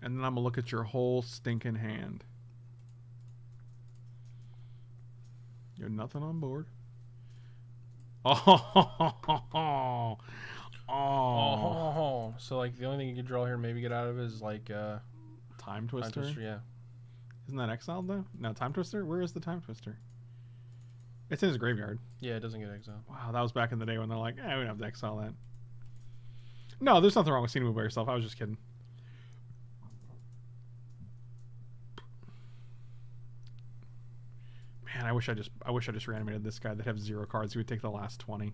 And then I'm going to look at your whole stinking hand. You have nothing on board. Oh, Oh. oh, so like the only thing you can draw here, maybe get out of, is like uh, Time Twister. Time Twister, yeah. Isn't that exiled though? No, Time Twister. Where is the Time Twister? It's in his graveyard. Yeah, it doesn't get exiled. Wow, that was back in the day when they're like, eh, we don't have to exile that. No, there's nothing wrong with seeing him move by yourself. I was just kidding. Man, I wish I just, I wish I just reanimated this guy that have zero cards. He would take the last twenty.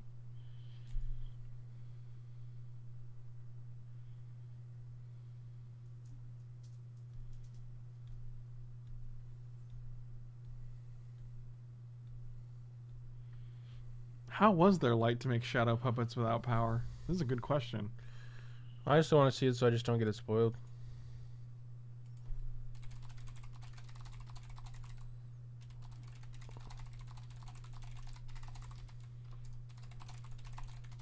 How was there light to make shadow puppets without power? This is a good question. I just don't want to see it, so I just don't get it spoiled.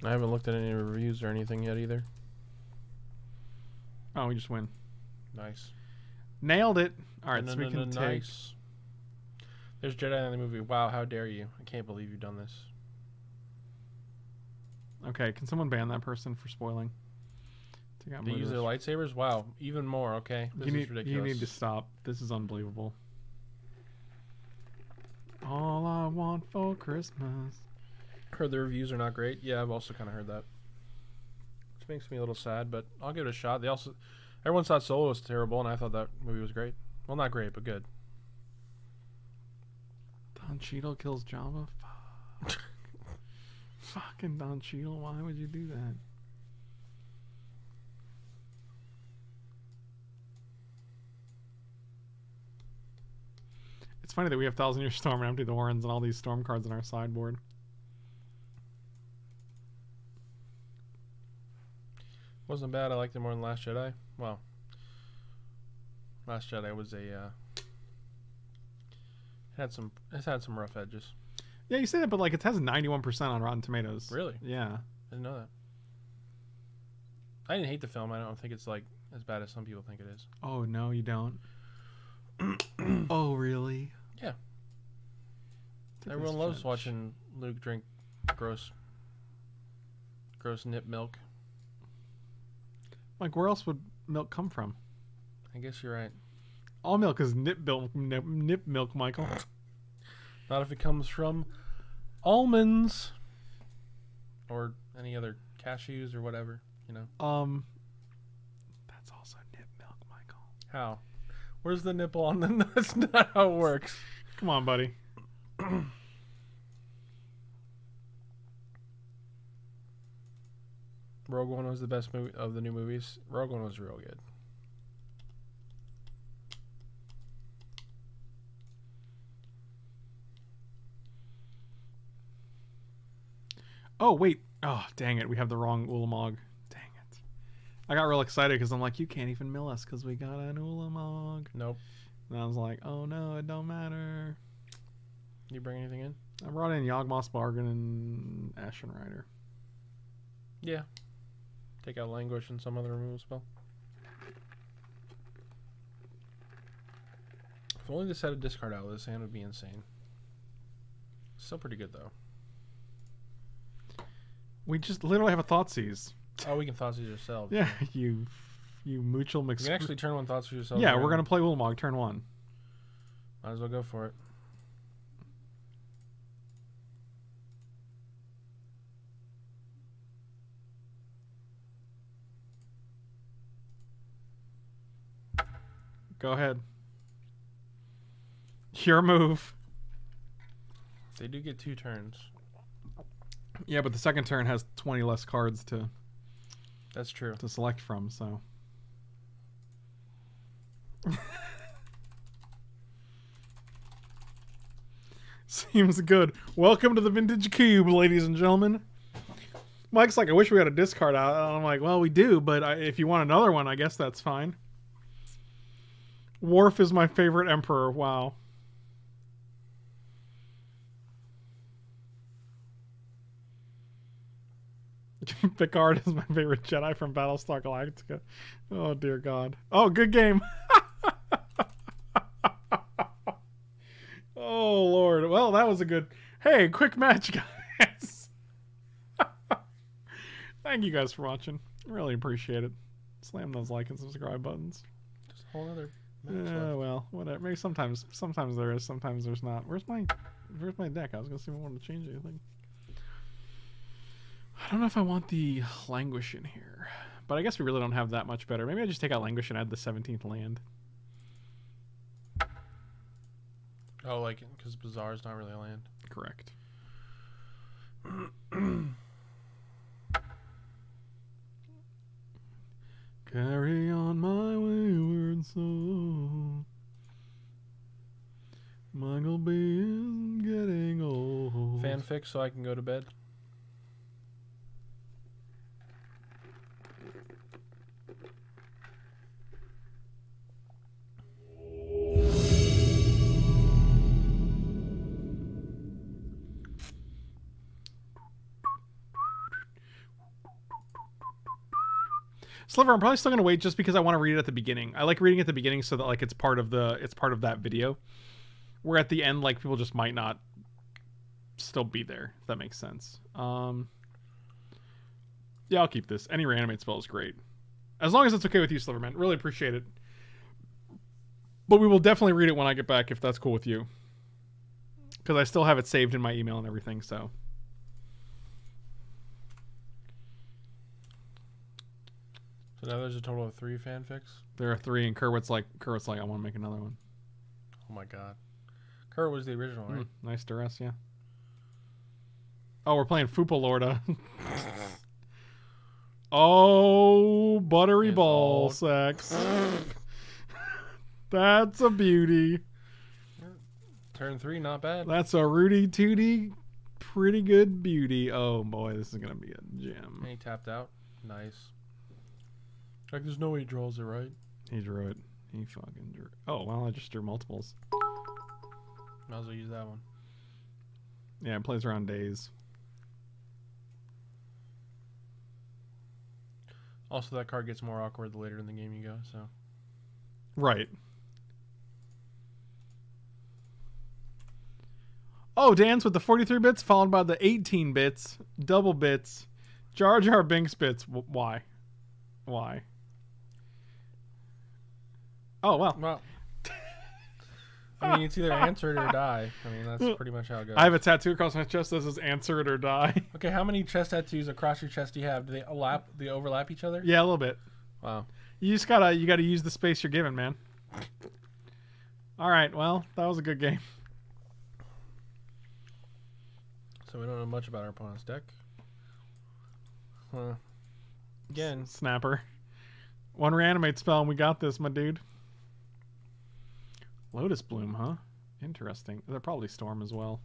I haven't looked at any reviews or anything yet either. Oh, we just win. Nice. Nailed it. All right, no, so no, we can no, take... Nice. There's Jedi in the movie. Wow, how dare you. I can't believe you've done this. Okay, can someone ban that person for spoiling? They use their lightsabers? Wow, even more, okay. This you need, is ridiculous. You need to stop. This is unbelievable. All I want for Christmas. Heard the reviews are not great. Yeah, I've also kind of heard that. Which makes me a little sad, but I'll give it a shot. They also, everyone thought Solo was terrible, and I thought that movie was great. Well, not great, but good. Don Cheadle kills Java? Fuck. Fucking Don Cheadle, why would you do that? It's funny that we have Thousand Year Storm and Empty the Horns and all these storm cards in our sideboard. Wasn't bad. I liked it more than Last Jedi. Well, Last Jedi was a uh, had some it's had some rough edges. Yeah, you say that, but like it has ninety-one percent on Rotten Tomatoes. Really? Yeah. I didn't know that. I didn't hate the film. I don't think it's like as bad as some people think it is. Oh, no, you don't? Oh, really? Yeah. Everyone loves French. Watching Luke drink gross, gross nip milk. Like, where else would milk come from? I guess you're right. All milk is nip milk, nip, nip milk, Michael. Not if it comes from almonds or any other cashews or whatever, you know. Um, that's also nip milk, Michael. How? Where's the nipple on the... That's not how it works. Come on, buddy. Rogue One was the best movie of the new movies. Rogue One was real good. Oh, wait. Oh, dang it. We have the wrong Ulamog. Dang it. I got real excited because I'm like, you can't even mill us because we got an Ulamog. Nope. And I was like, oh, no, it don't matter. You bring anything in? I brought in Yawgmoth's Bargain and Ashen Rider. Yeah. Take out Languish and some other removal spell. If only this had a discard out of this hand, it would be insane. Still pretty good, though. We just literally have a Thoughtseize. Oh, we can Thoughtseize ourselves. Yeah, you you mutual mix. You can actually turn one Thoughtseize yourself. Yeah, we're going to play Ulamog turn one. Might as well go for it. Go ahead. Your move. They do get two turns. Yeah, but the second turn has twenty less cards to... That's true. ...to select from, so... Seems good. Welcome to the Vintage Cube, ladies and gentlemen. Mike's like, I wish we had a discard out. And I'm like, well, we do, but I, if you want another one, I guess that's fine. Worf is my favorite emperor. Wow. Picard is my favorite Jedi from Battlestar Galactica. Oh, dear God. Oh, good game. Oh, Lord. Well, that was a good... Hey, quick match, guys. Thank you guys for watching. Really appreciate it. Slam those like and subscribe buttons. Just a whole other... Uh, well, whatever. Maybe sometimes, sometimes there is, sometimes there's not. Where's my, where's my deck? I was gonna see if I wanted to change anything. I don't know if I want the Languish in here, but I guess we really don't have that much better. Maybe I just take out Languish and add the seventeenth land. Oh, like because Bazaar's not really a land. Correct. Carry on my wayward soul. Michael B is getting old. Fanfic so I can go to bed. Sliver, I'm probably still gonna wait just because I want to read it at the beginning. I like reading at the beginning so that like it's part of the it's part of that video. Where at the end like people just might not still be there, if that makes sense. Um Yeah, I'll keep this. Any reanimate spell is great. As long as it's okay with you, Sliverman. Really appreciate it. But we will definitely read it when I get back if that's cool with you. Because I still have it saved in my email and everything, so. So now there's a total of three fanfics? There are three, and Kerwit's like, Kerwit's like, I want to make another one. Oh my god. Kerwit was the original, right? Mm, nice duress, yeah. Oh, we're playing Fupalorda. Oh, buttery it's ball old. Sex. That's a beauty. Turn three, not bad. That's a Rudy Tooty, pretty good beauty. Oh boy, this is going to be a gem. And he tapped out. Nice. Like, there's no way he draws it, right? He drew it. He fucking drew it. Oh, well, I just drew multiples. Might as well use that one. Yeah, it plays around days. Also, that card gets more awkward the later in the game you go, so. Right. Oh, Dan's with the forty-three bits, followed by the eighteen bits, double bits, Jar Jar Binks bits. W why? Why? Oh, well. Well, I mean, it's either answer it or die. I mean, that's pretty much how it goes. I have a tattoo across my chest that says answer it or die. Okay, how many chest tattoos across your chest do you have? Do they overlap, do they overlap each other? Yeah, a little bit. Wow. You just gotta, you gotta use the space you're given, man. Alright, well, that was a good game. So we don't know much about our opponent's deck. Huh. Again. Snapper. One reanimate spell and we got this, my dude. Lotus Bloom, huh? Interesting. They're probably Storm as well.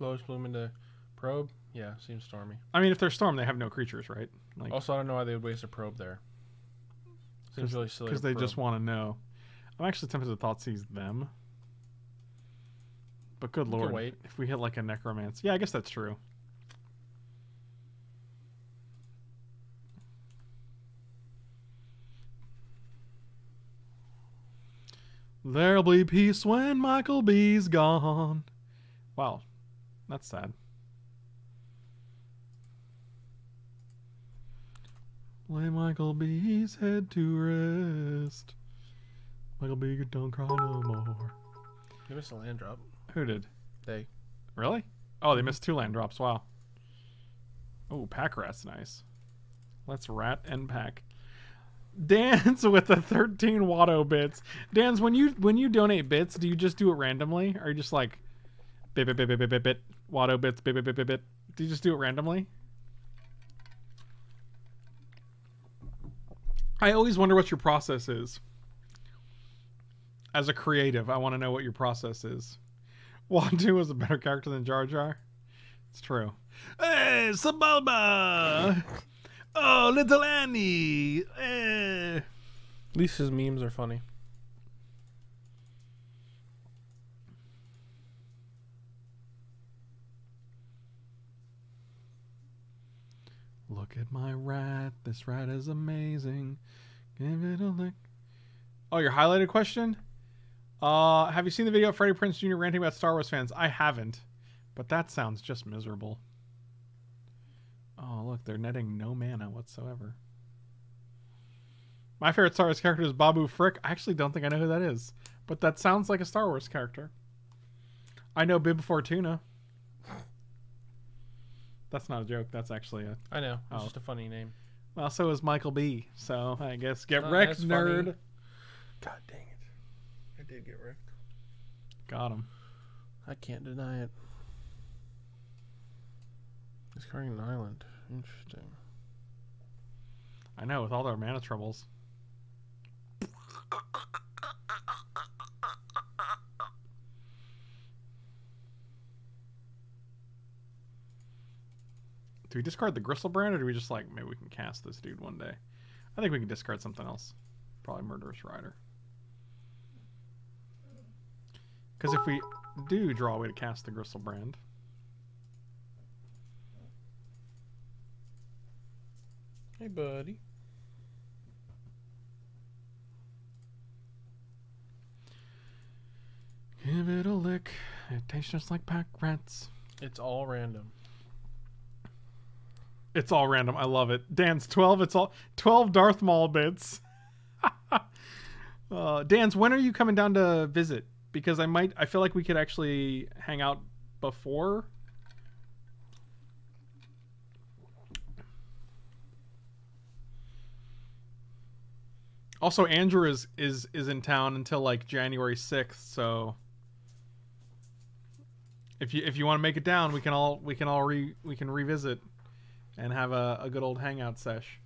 Lotus Bloom into Probe? Yeah, seems stormy. I mean, if they're Storm, they have no creatures, right? Like, also, I don't know why they would waste a Probe there. Seems really silly. Because they just want to know. I'm actually tempted to Thoughtseize them. But good lord, wait. If we hit like a Necromancy. Yeah, I guess that's true. There'll be peace when Michael B's gone. Wow, that's sad. Lay Michael B's head to rest. Michael B, don't cry no more. They missed a land drop. Who did? They. Really? Oh, they missed two land drops. Wow. Oh, Packrat's nice. Let's rat and pack. Dan's with the thirteen Watto bits. Dan's, when you when you donate bits, do you just do it randomly? Or are you just like bit bit bit bit bit bit bit Watto bits bit bit bit bit bit? Do you just do it randomly? I always wonder what your process is. As a creative, I want to know what your process is. Watto is a better character than Jar Jar. It's true. Hey, Sabalba! Oh, little Annie! Eh. At least his memes are funny. Look at my rat. This rat is amazing. Give it a lick. Oh, your highlighted question? Uh, have you seen the video of Freddie Prinze Junior ranting about Star Wars fans? I haven't. But that sounds just miserable. Oh, look, they're netting no mana whatsoever. My favorite Star Wars character is Babu Frick. I actually don't think I know who that is. But that sounds like a Star Wars character. I know Bib Fortuna. That's not a joke. That's actually a... I know. It's oh. just a funny name. Well, so is Michael B. So, I guess, get uh, wrecked, nerd. Funny. God dang it. I did get wrecked. Got him. I can't deny it. He's carrying an island. Interesting. I know, with all their mana troubles. Do we discard the Griselbrand, or do we just, like, maybe we can cast this dude one day? I think we can discard something else. Probably Murderous Rider. Because if we do draw a way to cast the Griselbrand... Hey, buddy. Give it a lick. It tastes just like pack rats. It's all random. It's all random. I love it. Dan's twelve. It's all twelve Darth Maul bits. uh, Dan's, when are you coming down to visit? Because I might. I feel like we could actually hang out before. Also, Andrew is, is, is in town until like January sixth, so if you if you want to make it down, we can all we can all re we can revisit and have a, a good old hangout sesh.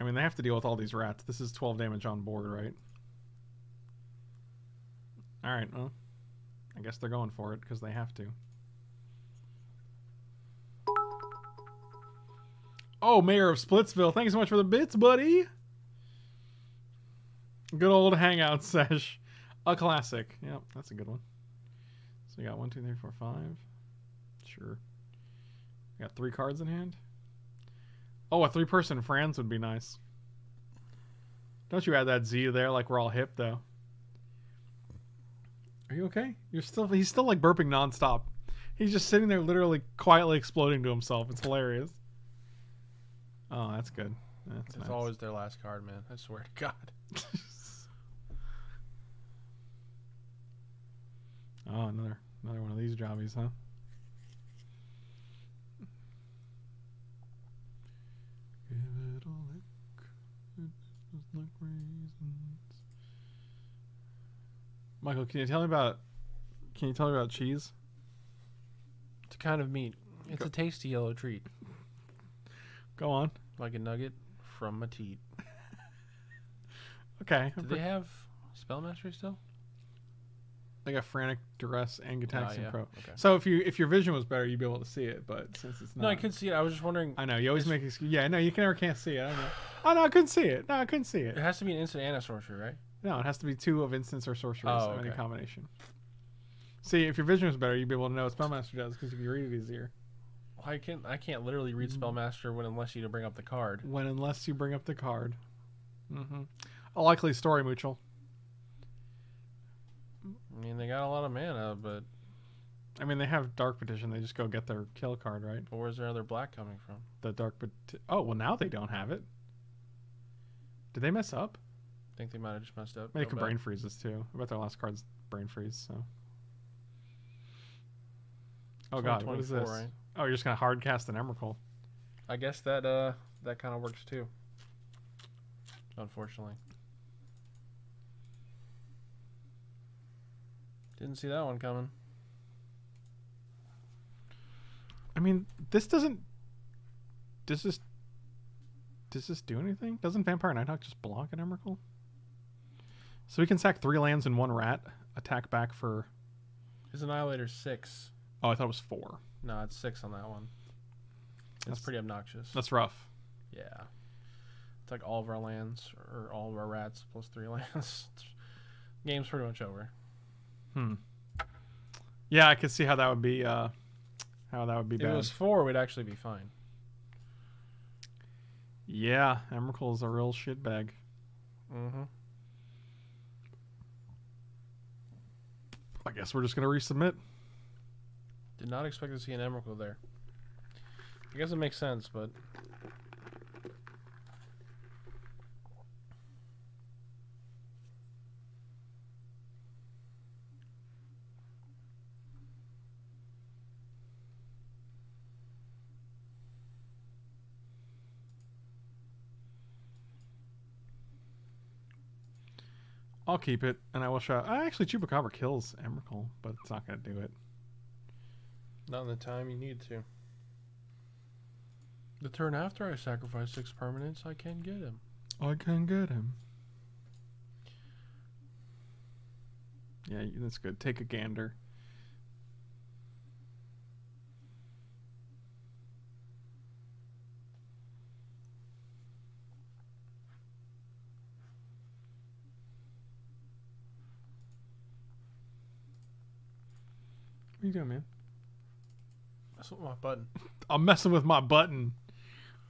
I mean, they have to deal with all these rats. This is twelve damage on board, right? All right, well, I guess they're going for it because they have to. Oh, Mayor of Splitsville, thank you so much for the bits, buddy. Good old hangout sesh. A classic. Yep, that's a good one. So you got one, two, three, four, five. Sure. You got three cards in hand. Oh, a three-person Franz would be nice. Don't you add that Z there like we're all hip, though. Are you okay? You're still. He's still like burping nonstop. He's just sitting there literally quietly exploding to himself. It's hilarious. Oh, that's good. That's it's nice. Always their last card, man. I swear to God. Oh, another another one of these jobbies, huh? Give it a lick. just like raisins. Michael, can you tell me about can you tell me about cheese? It's a kind of meat. It's Go. a tasty yellow treat. Go on. Like a nugget from a teat. Okay. Do they have Spellmastery still? They got Frantic, Duress, Ang Attacks, and Probe. Okay. So if you if your vision was better, you'd be able to see it. But since it's not, no, I could see it. I was just wondering. I know you always make excuses. Yeah, no, you can never can't see it. I don't know. Oh no, I couldn't see it. No, I couldn't see it. It has to be an instant and a sorcery, right? No, it has to be two of instants or sorceries, oh, okay. Any combination. See, if your vision was better, you'd be able to know what Spellmaster does because you can read it easier. Well, I can't. I can't literally read Spellmaster when unless you bring up the card. When unless you bring up the card. Mm-hmm. A likely story, Mutual. I mean, they got a lot of mana, but I mean, they have Dark Petition. They just go get their kill card, right? But where's their other black coming from? The Dark Petition. Oh, well, now they don't have it. Did they mess up? I think they might have just messed up. They could brain freeze this too. I bet their last card's brain freeze. So. Oh god, what is this? Right? Oh, you're just gonna hard cast an Emrakul. I guess that uh that kind of works too. Unfortunately. Didn't see that one coming. I mean, this doesn't. Does this? Does this do anything? Doesn't Vampire Nighthawk just block an Emrakul? So we can sack three lands and one rat. Attack back for. His Annihilator's six. Oh, I thought it was four. No, it's six on that one. It's that's pretty obnoxious. That's rough. Yeah. It's like all of our lands or all of our rats plus three lands. Game's pretty much over. Hmm. Yeah, I could see how that would be. Uh, how that would be. If bad. It was four, we'd actually be fine. Yeah, Emrakul is a real shit bag. Mm-hmm. I guess we're just gonna resubmit. Did not expect to see an Emrakul there. I guess it makes sense, but. I'll keep it, and I will show. I actually Chupacabra kills Emrakul, but it's not going to do it. Not in the time you need to. The turn after I sacrifice six permanents, I can get him. I can get him. Yeah, that's good. Take a gander. What are you doing, man? Messing with my button. I'm messing with my button.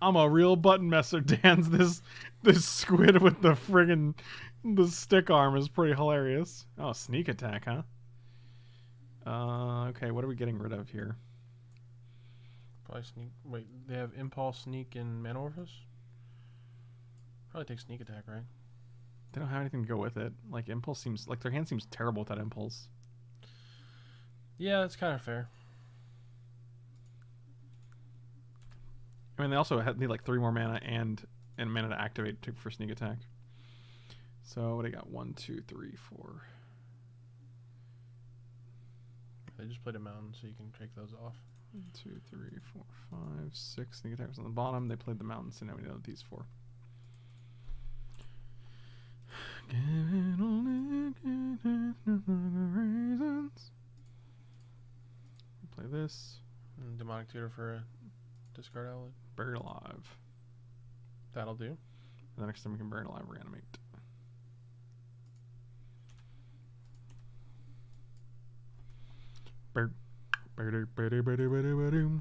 I'm a real button messer, Dan's. This this squid with the friggin' the stick arm is pretty hilarious. Oh, sneak attack, huh? Uh, okay, what are we getting rid of here? Probably sneak. Wait, they have impulse, sneak, and mana orifice. Probably take sneak attack, right? They don't have anything to go with it. Like impulse seems like their hand seems terrible without impulse. Yeah, that's kind of fair. I mean, they also need like three more mana and and mana to activate to, for sneak attack. So what do they got? One, two, three, four. They just played a mountain, so you can take those off. One, two, three, four, five, six. Sneak attack was on the bottom. They played the mountain, so now we know these four. Get it on, get it, no reasons. Play this. And Demonic Tutor for a discard outlet. Buried Alive. That'll do. And the next time we can Buried Alive, Reanimate. Bird. Bird, bird, bird, bird, bird, bird.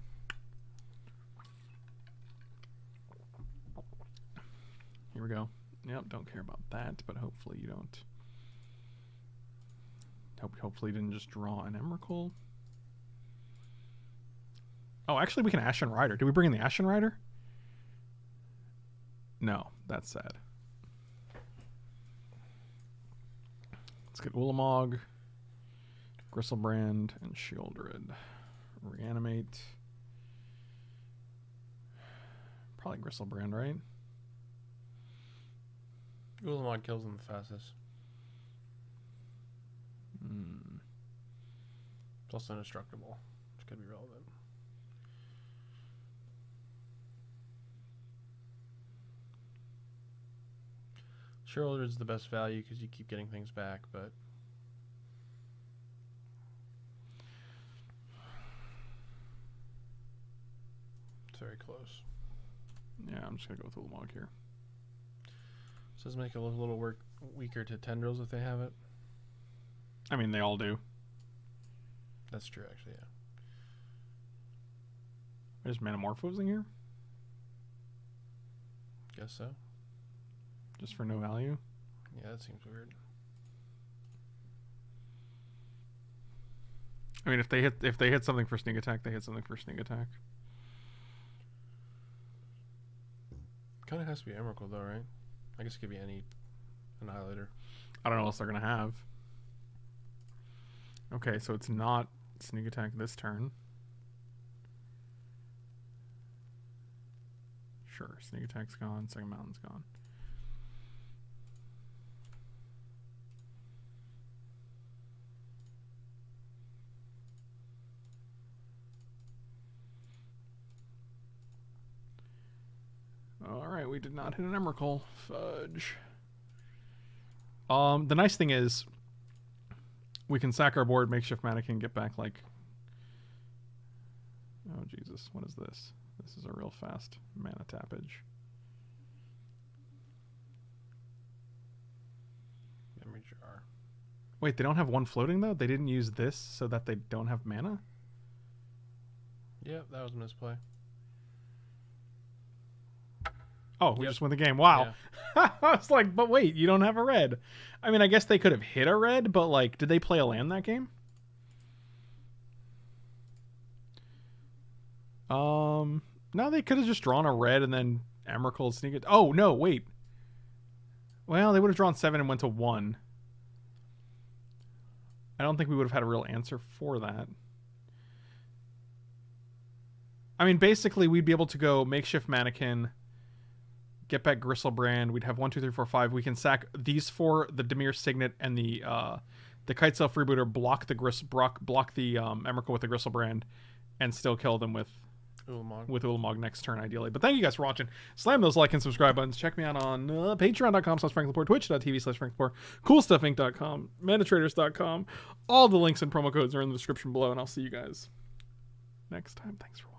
Here we go. Yep, don't care about that, but hopefully you don't. Hope, hopefully you didn't just draw an Emrakul. Oh, actually, we can Ashen Rider. Did we bring in the Ashen Rider? No, that's sad. Let's get Ulamog, Griselbrand, and Shieldred. Reanimate. Probably Griselbrand, right? Ulamog kills him the fastest. Hmm. Plus indestructible, which could be relevant. Shareholder is the best value because you keep getting things back, but it's very close. Yeah, I'm just gonna go with Ulamog here. This does make it a little work weaker to tendrils if they have it. I mean, they all do. That's true, actually. Yeah. We're just metamorphosing here. Guess so. Just for no value. Yeah, that seems weird. I mean, if they hit if they hit something for sneak attack, they hit something for sneak attack. Kind of has to be Emrakul though, right? I guess it could be any annihilator. I don't know what else they're gonna have. Okay, so it's not sneak attack this turn. Sure, sneak attack's gone, second mountain's gone. Alright, we did not hit an Emrakul. Fudge. Um, the nice thing is we can sack our board, makeshift mannequin, get back like... Oh, Jesus. What is this? This is a real fast mana tappage. Memory jar. Wait, they don't have one floating, though? They didn't use this so that they don't have mana? Yep, that was a misplay. Oh, we yep. just won the game. Wow. Yeah. I was like, but wait, you don't have a red. I mean, I guess they could have hit a red, but, like, did they play a land that game? Um, no, they could have just drawn a red and then Emrakul sneak it. Oh, no, wait. Well, they would have drawn seven and went to one. I don't think we would have had a real answer for that. I mean, basically, we'd be able to go makeshift mannequin... Get back Griselbrand. We'd have one, two, three, four, five. We can sack these four, the Dimir Signet, and the uh, the Kitesail Freebooter. Block the Gris, block, block the um, Emrakul with the Griselbrand, and still kill them with Ulamog. With Ulamog next turn, ideally. But thank you guys for watching. Slam those like and subscribe buttons. Check me out on uh, Patreon dot com slash Franklin Poor, Twitch dot T V slash Franklin Poor, Cool Stuff Inc dot com, Manatraders dot com. All the links and promo codes are in the description below, and I'll see you guys next time. Thanks for watching.